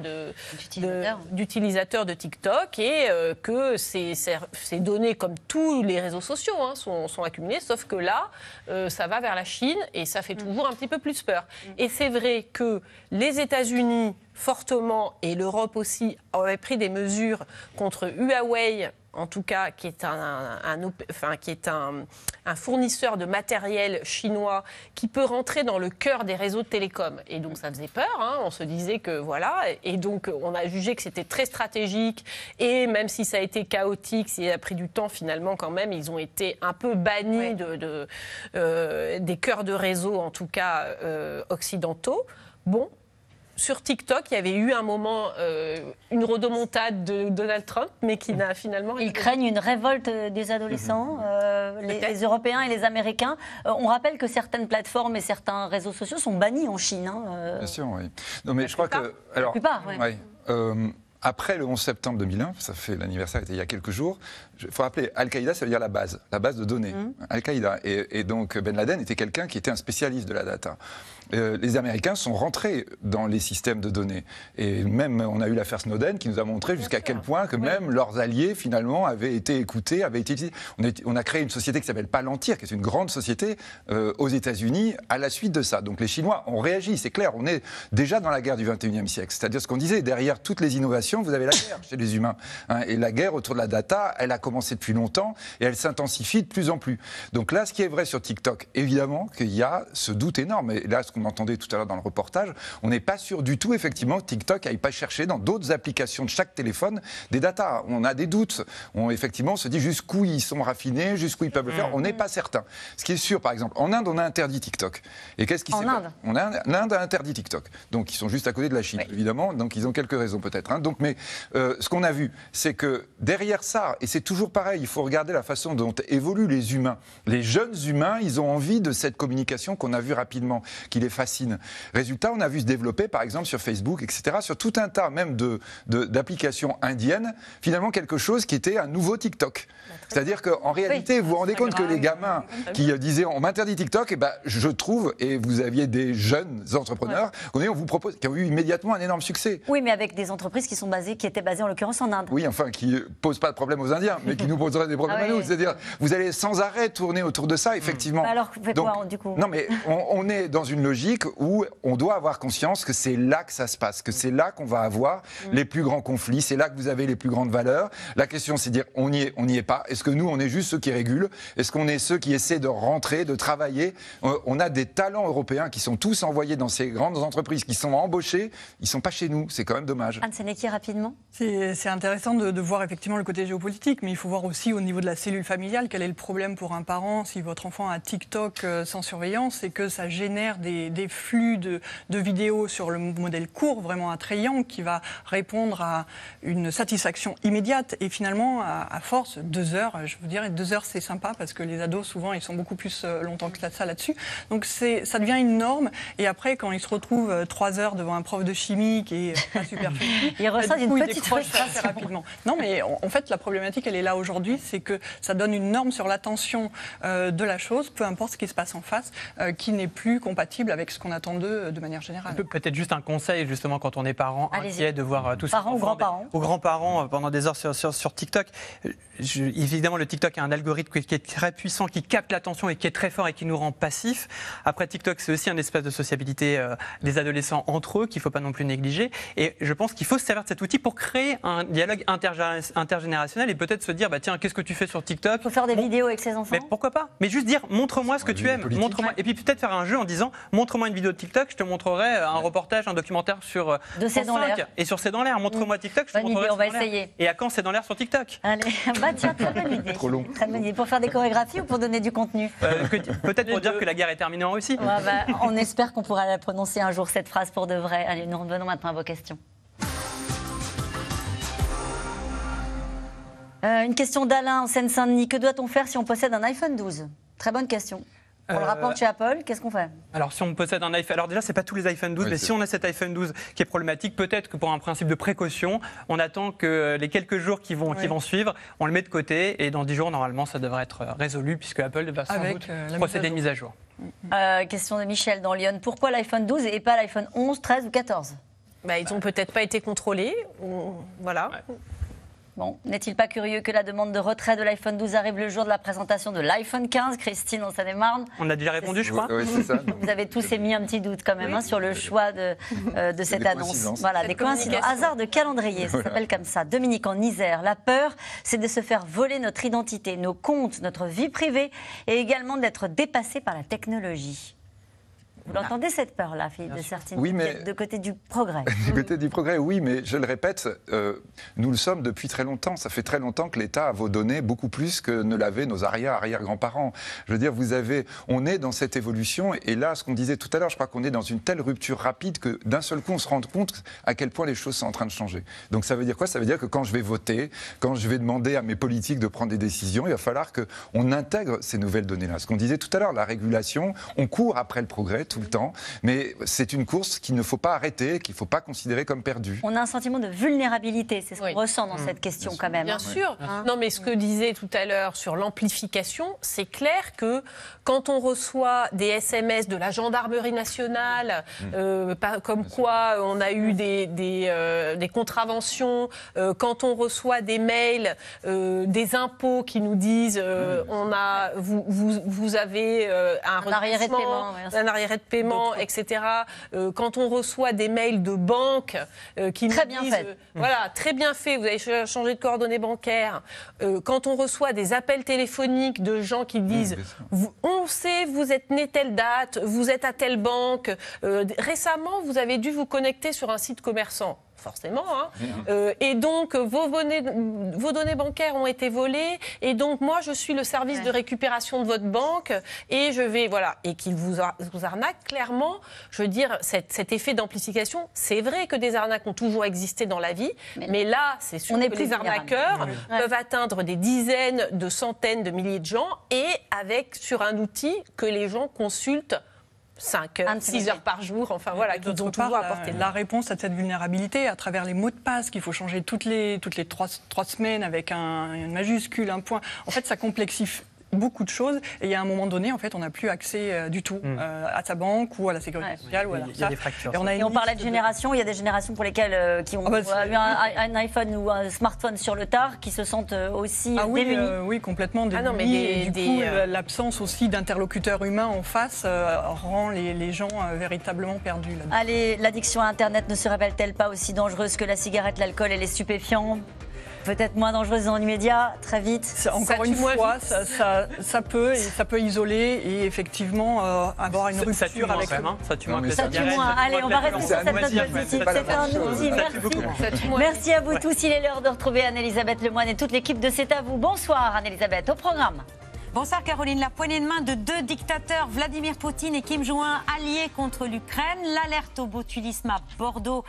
d'utilisateurs de TikTok et que ces données, comme tous les réseaux sociaux, hein, sont accumulées, sauf que là, ça va vers la Chine et ça fait toujours un petit peu plus peur. Et c'est vrai que les États-Unis, fortement, et l'Europe aussi, avaient pris des mesures contre Huawei, en tout cas, qui est un fournisseur de matériel chinois qui peut rentrer dans le cœur des réseaux de télécom. Et donc, ça faisait peur. Hein, on se disait que voilà. Et donc, on a jugé que c'était très stratégique. Et même si ça a été chaotique, si ça a pris du temps, finalement, quand même, ils ont été un peu bannis des cœurs de réseau, en tout cas occidentaux. Bon. Sur TikTok, il y avait eu un moment, une rodomontade de Donald Trump, mais qui n'a finalement... Ils craignent une révolte des adolescents, les Européens et les Américains. On rappelle que certaines plateformes et certains réseaux sociaux sont bannis en Chine. Hein, bien sûr, oui. Non, mais je crois que... La plupart, oui. Ouais, après le 11 septembre 2001, ça fait l'anniversaire, c'était il y a quelques jours, il faut rappeler, Al-Qaïda, ça veut dire la base de données. Al-Qaïda. Et donc Ben Laden était quelqu'un qui était un spécialiste de la data. Les Américains sont rentrés dans les systèmes de données. Et même, on a eu l'affaire Snowden qui nous a montré jusqu'à quel point que même leurs alliés, finalement, avaient été écoutés, avaient été utilisés. On a créé une société qui s'appelle Palantir, qui est une grande société aux États-Unis à la suite de ça. Donc les Chinois ont réagi, c'est clair. On est déjà dans la guerre du 21e siècle. C'est-à-dire ce qu'on disait, derrière toutes les innovations, vous avez la guerre chez les humains. Hein, et la guerre autour de la data, elle a commencé depuis longtemps et elle s'intensifie de plus en plus. Donc là, ce qui est vrai sur TikTok, évidemment qu'il y a ce doute énorme. Et là, ce qu'on entendait tout à l'heure dans le reportage, on n'est pas sûr du tout, effectivement, que TikTok n'aille pas chercher dans d'autres applications de chaque téléphone des datas. On a des doutes. Effectivement, on se dit jusqu'où ils sont raffinés, jusqu'où ils peuvent le faire. On n'est pas certain. Ce qui est sûr, par exemple, en Inde, on a interdit TikTok. Et qu'est-ce qui s'est passé ? En Inde ? L'Inde a interdit TikTok. Donc, ils sont juste à côté de la Chine, évidemment. Donc, ils ont quelques raisons, peut-être. Hein. Donc, mais ce qu'on a vu, c'est que derrière ça, et c'est toujours pareil, il faut regarder la façon dont évoluent les humains. Les jeunes humains, ils ont envie de cette communication qu'on a vue rapidement, qui les fascine. Résultat, on a vu se développer, par exemple, sur Facebook, etc., sur tout un tas même d'applications indiennes, finalement quelque chose qui était un nouveau TikTok. C'est-à-dire qu'en réalité, vous vous rendez compte que les gamins qui disaient « on m'interdit TikTok », eh ben, je trouve, et vous aviez des jeunes entrepreneurs on vous propose, qui ont eu immédiatement un énorme succès. Oui, mais avec des entreprises qui étaient basées en l'occurrence en Inde. Oui, enfin, qui ne posent pas de problème aux Indiens, mais qui nous poseraient des problèmes à nous. C'est-à-dire, vous allez sans arrêt tourner autour de ça, effectivement. Bah alors, vous faites quoi, du coup ? Non, mais on est dans une logique où on doit avoir conscience que c'est là que ça se passe, que c'est là qu'on va avoir les plus grands conflits, c'est là que vous avez les plus grandes valeurs. La question, c'est de dire, on y est, on n'y est pas. Est-ce que nous, on est juste ceux qui régulent? Est-ce qu'on est ceux qui essaient de rentrer, de travailler? On a des talents européens qui sont tous envoyés dans ces grandes entreprises, qui sont embauchés, ils ne sont pas chez nous. C'est quand même dommage. Anne Sénéquier, rapidement. C'est intéressant de voir effectivement le côté géopolitique, mais il faut voir aussi au niveau de la cellule familiale, quel est le problème pour un parent si votre enfant a TikTok sans surveillance et que ça génère des flux de vidéos sur le modèle court, vraiment attrayant, qui va répondre à une satisfaction immédiate. Et finalement, à force, 2 heures, je veux dire, 2 heures, c'est sympa parce que les ados, souvent, ils sont beaucoup plus longtemps que ça là-dessus. Donc, ça devient une norme. Et après, quand ils se retrouvent 3 heures devant un prof de chimie qui est pas super fini, ils ressortent une petite frustration assez rapidement. Non, mais en fait, la problématique, elle est là aujourd'hui, c'est que ça donne une norme sur l'attention de la chose, peu importe ce qui se passe en face, qui n'est plus compatible avec ce qu'on attend d'eux de manière générale. Peut-être juste un conseil, justement, quand on est parent, inquiet de voir tous ces parents ou grands-parents pendant des heures sur TikTok. Évidemment, le TikTok a un algorithme qui est très puissant, qui capte l'attention et qui est très fort et qui nous rend passifs. Après, TikTok, c'est aussi un espace de sociabilité des adolescents entre eux qu'il ne faut pas non plus négliger. Et je pense qu'il faut se servir de cet outil pour créer un dialogue intergénérationnel et peut-être se dire bah tiens, qu'est-ce que tu fais sur TikTok ? Il faut faire des vidéos avec ses enfants. Mais pourquoi pas ? Mais juste dire montre-moi ce que tu aimes, montre-moi, et puis peut-être faire un jeu en disant montre-moi une vidéo de TikTok, je te montrerai un reportage, un documentaire sur C dans l'air et sur C dans l'air. Montre-moi TikTok, je te montrerai. On va essayer. Et à quand C'est dans l'air sur TikTok ? Allez, bah tiens, très bonne idée. Trop long. Très bonne idée pour faire des chorégraphies ou pour donner du contenu. Peut-être pour dire que la guerre est terminée en Russie. Ouais, bah, on espère qu'on pourra la prononcer un jour cette phrase pour de vrai. Allez, nous revenons maintenant à vos questions. Une question d'Alain en Seine-Saint-Denis. Que doit-on faire si on possède un iPhone 12 ? Très bonne question. Pour le rapport chez Apple, qu'est-ce qu'on fait ? Alors, si on possède un iPhone, alors déjà, c'est pas tous les iPhone 12, oui, mais si on a cet iPhone 12 qui est problématique, peut-être que pour un principe de précaution, on attend que les quelques jours qui vont suivre, on le met de côté et dans 10 jours, normalement, ça devrait être résolu puisque Apple va sans doute procéder à une mise à jour. Question de Michel dans Lyon. Pourquoi l'iPhone 12 et pas l'iPhone 11, 13 ou 14 ? Bah, ils n'ont peut-être pas été contrôlés. Voilà. Ouais. Bon, n'est-il pas curieux que la demande de retrait de l'iPhone 12 arrive le jour de la présentation de l'iPhone 15 ? Christine, en Seine-et-Marne. On a déjà répondu, je crois. Oui, c'est ça. Vous avez tous émis un petit doute quand même sur le choix de cette annonce. Voilà, des coïncidences. Hasard de calendrier, ça s'appelle comme ça. Dominique, en Isère. La peur, c'est de se faire voler notre identité, nos comptes, notre vie privée et également d'être dépassé par la technologie. Vous l'entendez cette peur-là, Philippe Dessertine, de côté du progrès. Du côté du progrès, oui, mais je le répète, nous le sommes depuis très longtemps. Ça fait très longtemps que l'État a vos données beaucoup plus que ne l'avaient nos arrière-grands-parents. Je veux dire, on est dans cette évolution, et là, ce qu'on disait tout à l'heure, je crois qu'on est dans une telle rupture rapide que d'un seul coup, on se rend compte à quel point les choses sont en train de changer. Donc ça veut dire quoi ? Ça veut dire que quand je vais voter, quand je vais demander à mes politiques de prendre des décisions, il va falloir qu'on intègre ces nouvelles données-là. Ce qu'on disait tout à l'heure, la régulation, on court après le progrès, tout le temps, mais c'est une course qu'il ne faut pas arrêter, qu'il ne faut pas considérer comme perdue. On a un sentiment de vulnérabilité, c'est ce qu'on ressent dans cette question quand même. Bien sûr. Non, mais ce que disait tout à l'heure sur l'amplification, c'est clair que quand on reçoit des SMS de la gendarmerie nationale, comme quoi on a eu des contraventions, quand on reçoit des mails, des impôts qui nous disent vous avez un redressement, un arriéré de paiement, etc. Quand on reçoit des mails de banque qui nous disent voilà, très bien fait, vous avez changé de coordonnées bancaires. Quand on reçoit des appels téléphoniques de gens qui disent on sait, vous êtes né telle date, vous êtes à telle banque. Récemment, vous avez dû vous connecter sur un site commerçant. Forcément, et donc vos données bancaires ont été volées, et donc moi je suis le service de récupération de votre banque, et je vais, voilà, et qu'ils vous arnaquent, clairement, je veux dire, cet effet d'amplification, c'est vrai que des arnaques ont toujours existé dans la vie, mais là, c'est sûr que les arnaqueurs peuvent atteindre des dizaines, de centaines, de milliers de gens, et sur un outil que les gens consultent 5 heures, 6 heures par jour, enfin voilà, qui ont toujours apporté. La réponse à cette vulnérabilité, à travers les mots de passe qu'il faut changer toutes les 3 semaines avec une majuscule, un point, en fait ça complexifie beaucoup de choses, et il y a un moment donné, en fait, on n'a plus accès du tout à sa banque ou à la sécurité sociale ou à l'ARSA. Et on parlait de générations, il y a des générations pour lesquelles qui ont eu un iPhone ou un smartphone sur le tard, qui se sentent aussi démunis. Oui, complètement démunis. L'absence aussi d'interlocuteurs humains en face rend les gens véritablement perdus. Allez, l'addiction à Internet ne se révèle-t-elle pas aussi dangereuse que la cigarette, l'alcool et les stupéfiants ? Peut-être moins dangereuse dans l'immédiat, très vite. Ça peut, et ça peut isoler et effectivement avoir une rupture avec la main. Ça tue moins. Allez, on va rester sur cette note positive. C'est un outil. Merci. Merci à vous tous. Il est l'heure de retrouver Anne-Elisabeth Lemoine et toute l'équipe de C'est à vous. Bonsoir Anne-Elisabeth, au programme. Bonsoir Caroline, la poignée de main de 2 dictateurs, Vladimir Poutine et Kim Jong-un, alliés contre l'Ukraine. L'alerte au botulisme à Bordeaux,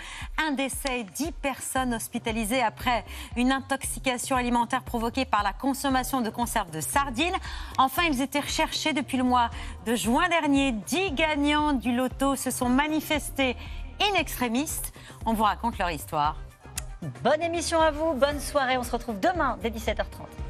un décès et 10 personnes hospitalisées après une intoxication alimentaire provoquée par la consommation de conserves de sardines. Enfin, ils étaient recherchés depuis le mois de juin dernier. 10 gagnants du loto se sont manifestés in extremis. On vous raconte leur histoire. Bonne émission à vous, bonne soirée, on se retrouve demain dès 17h30.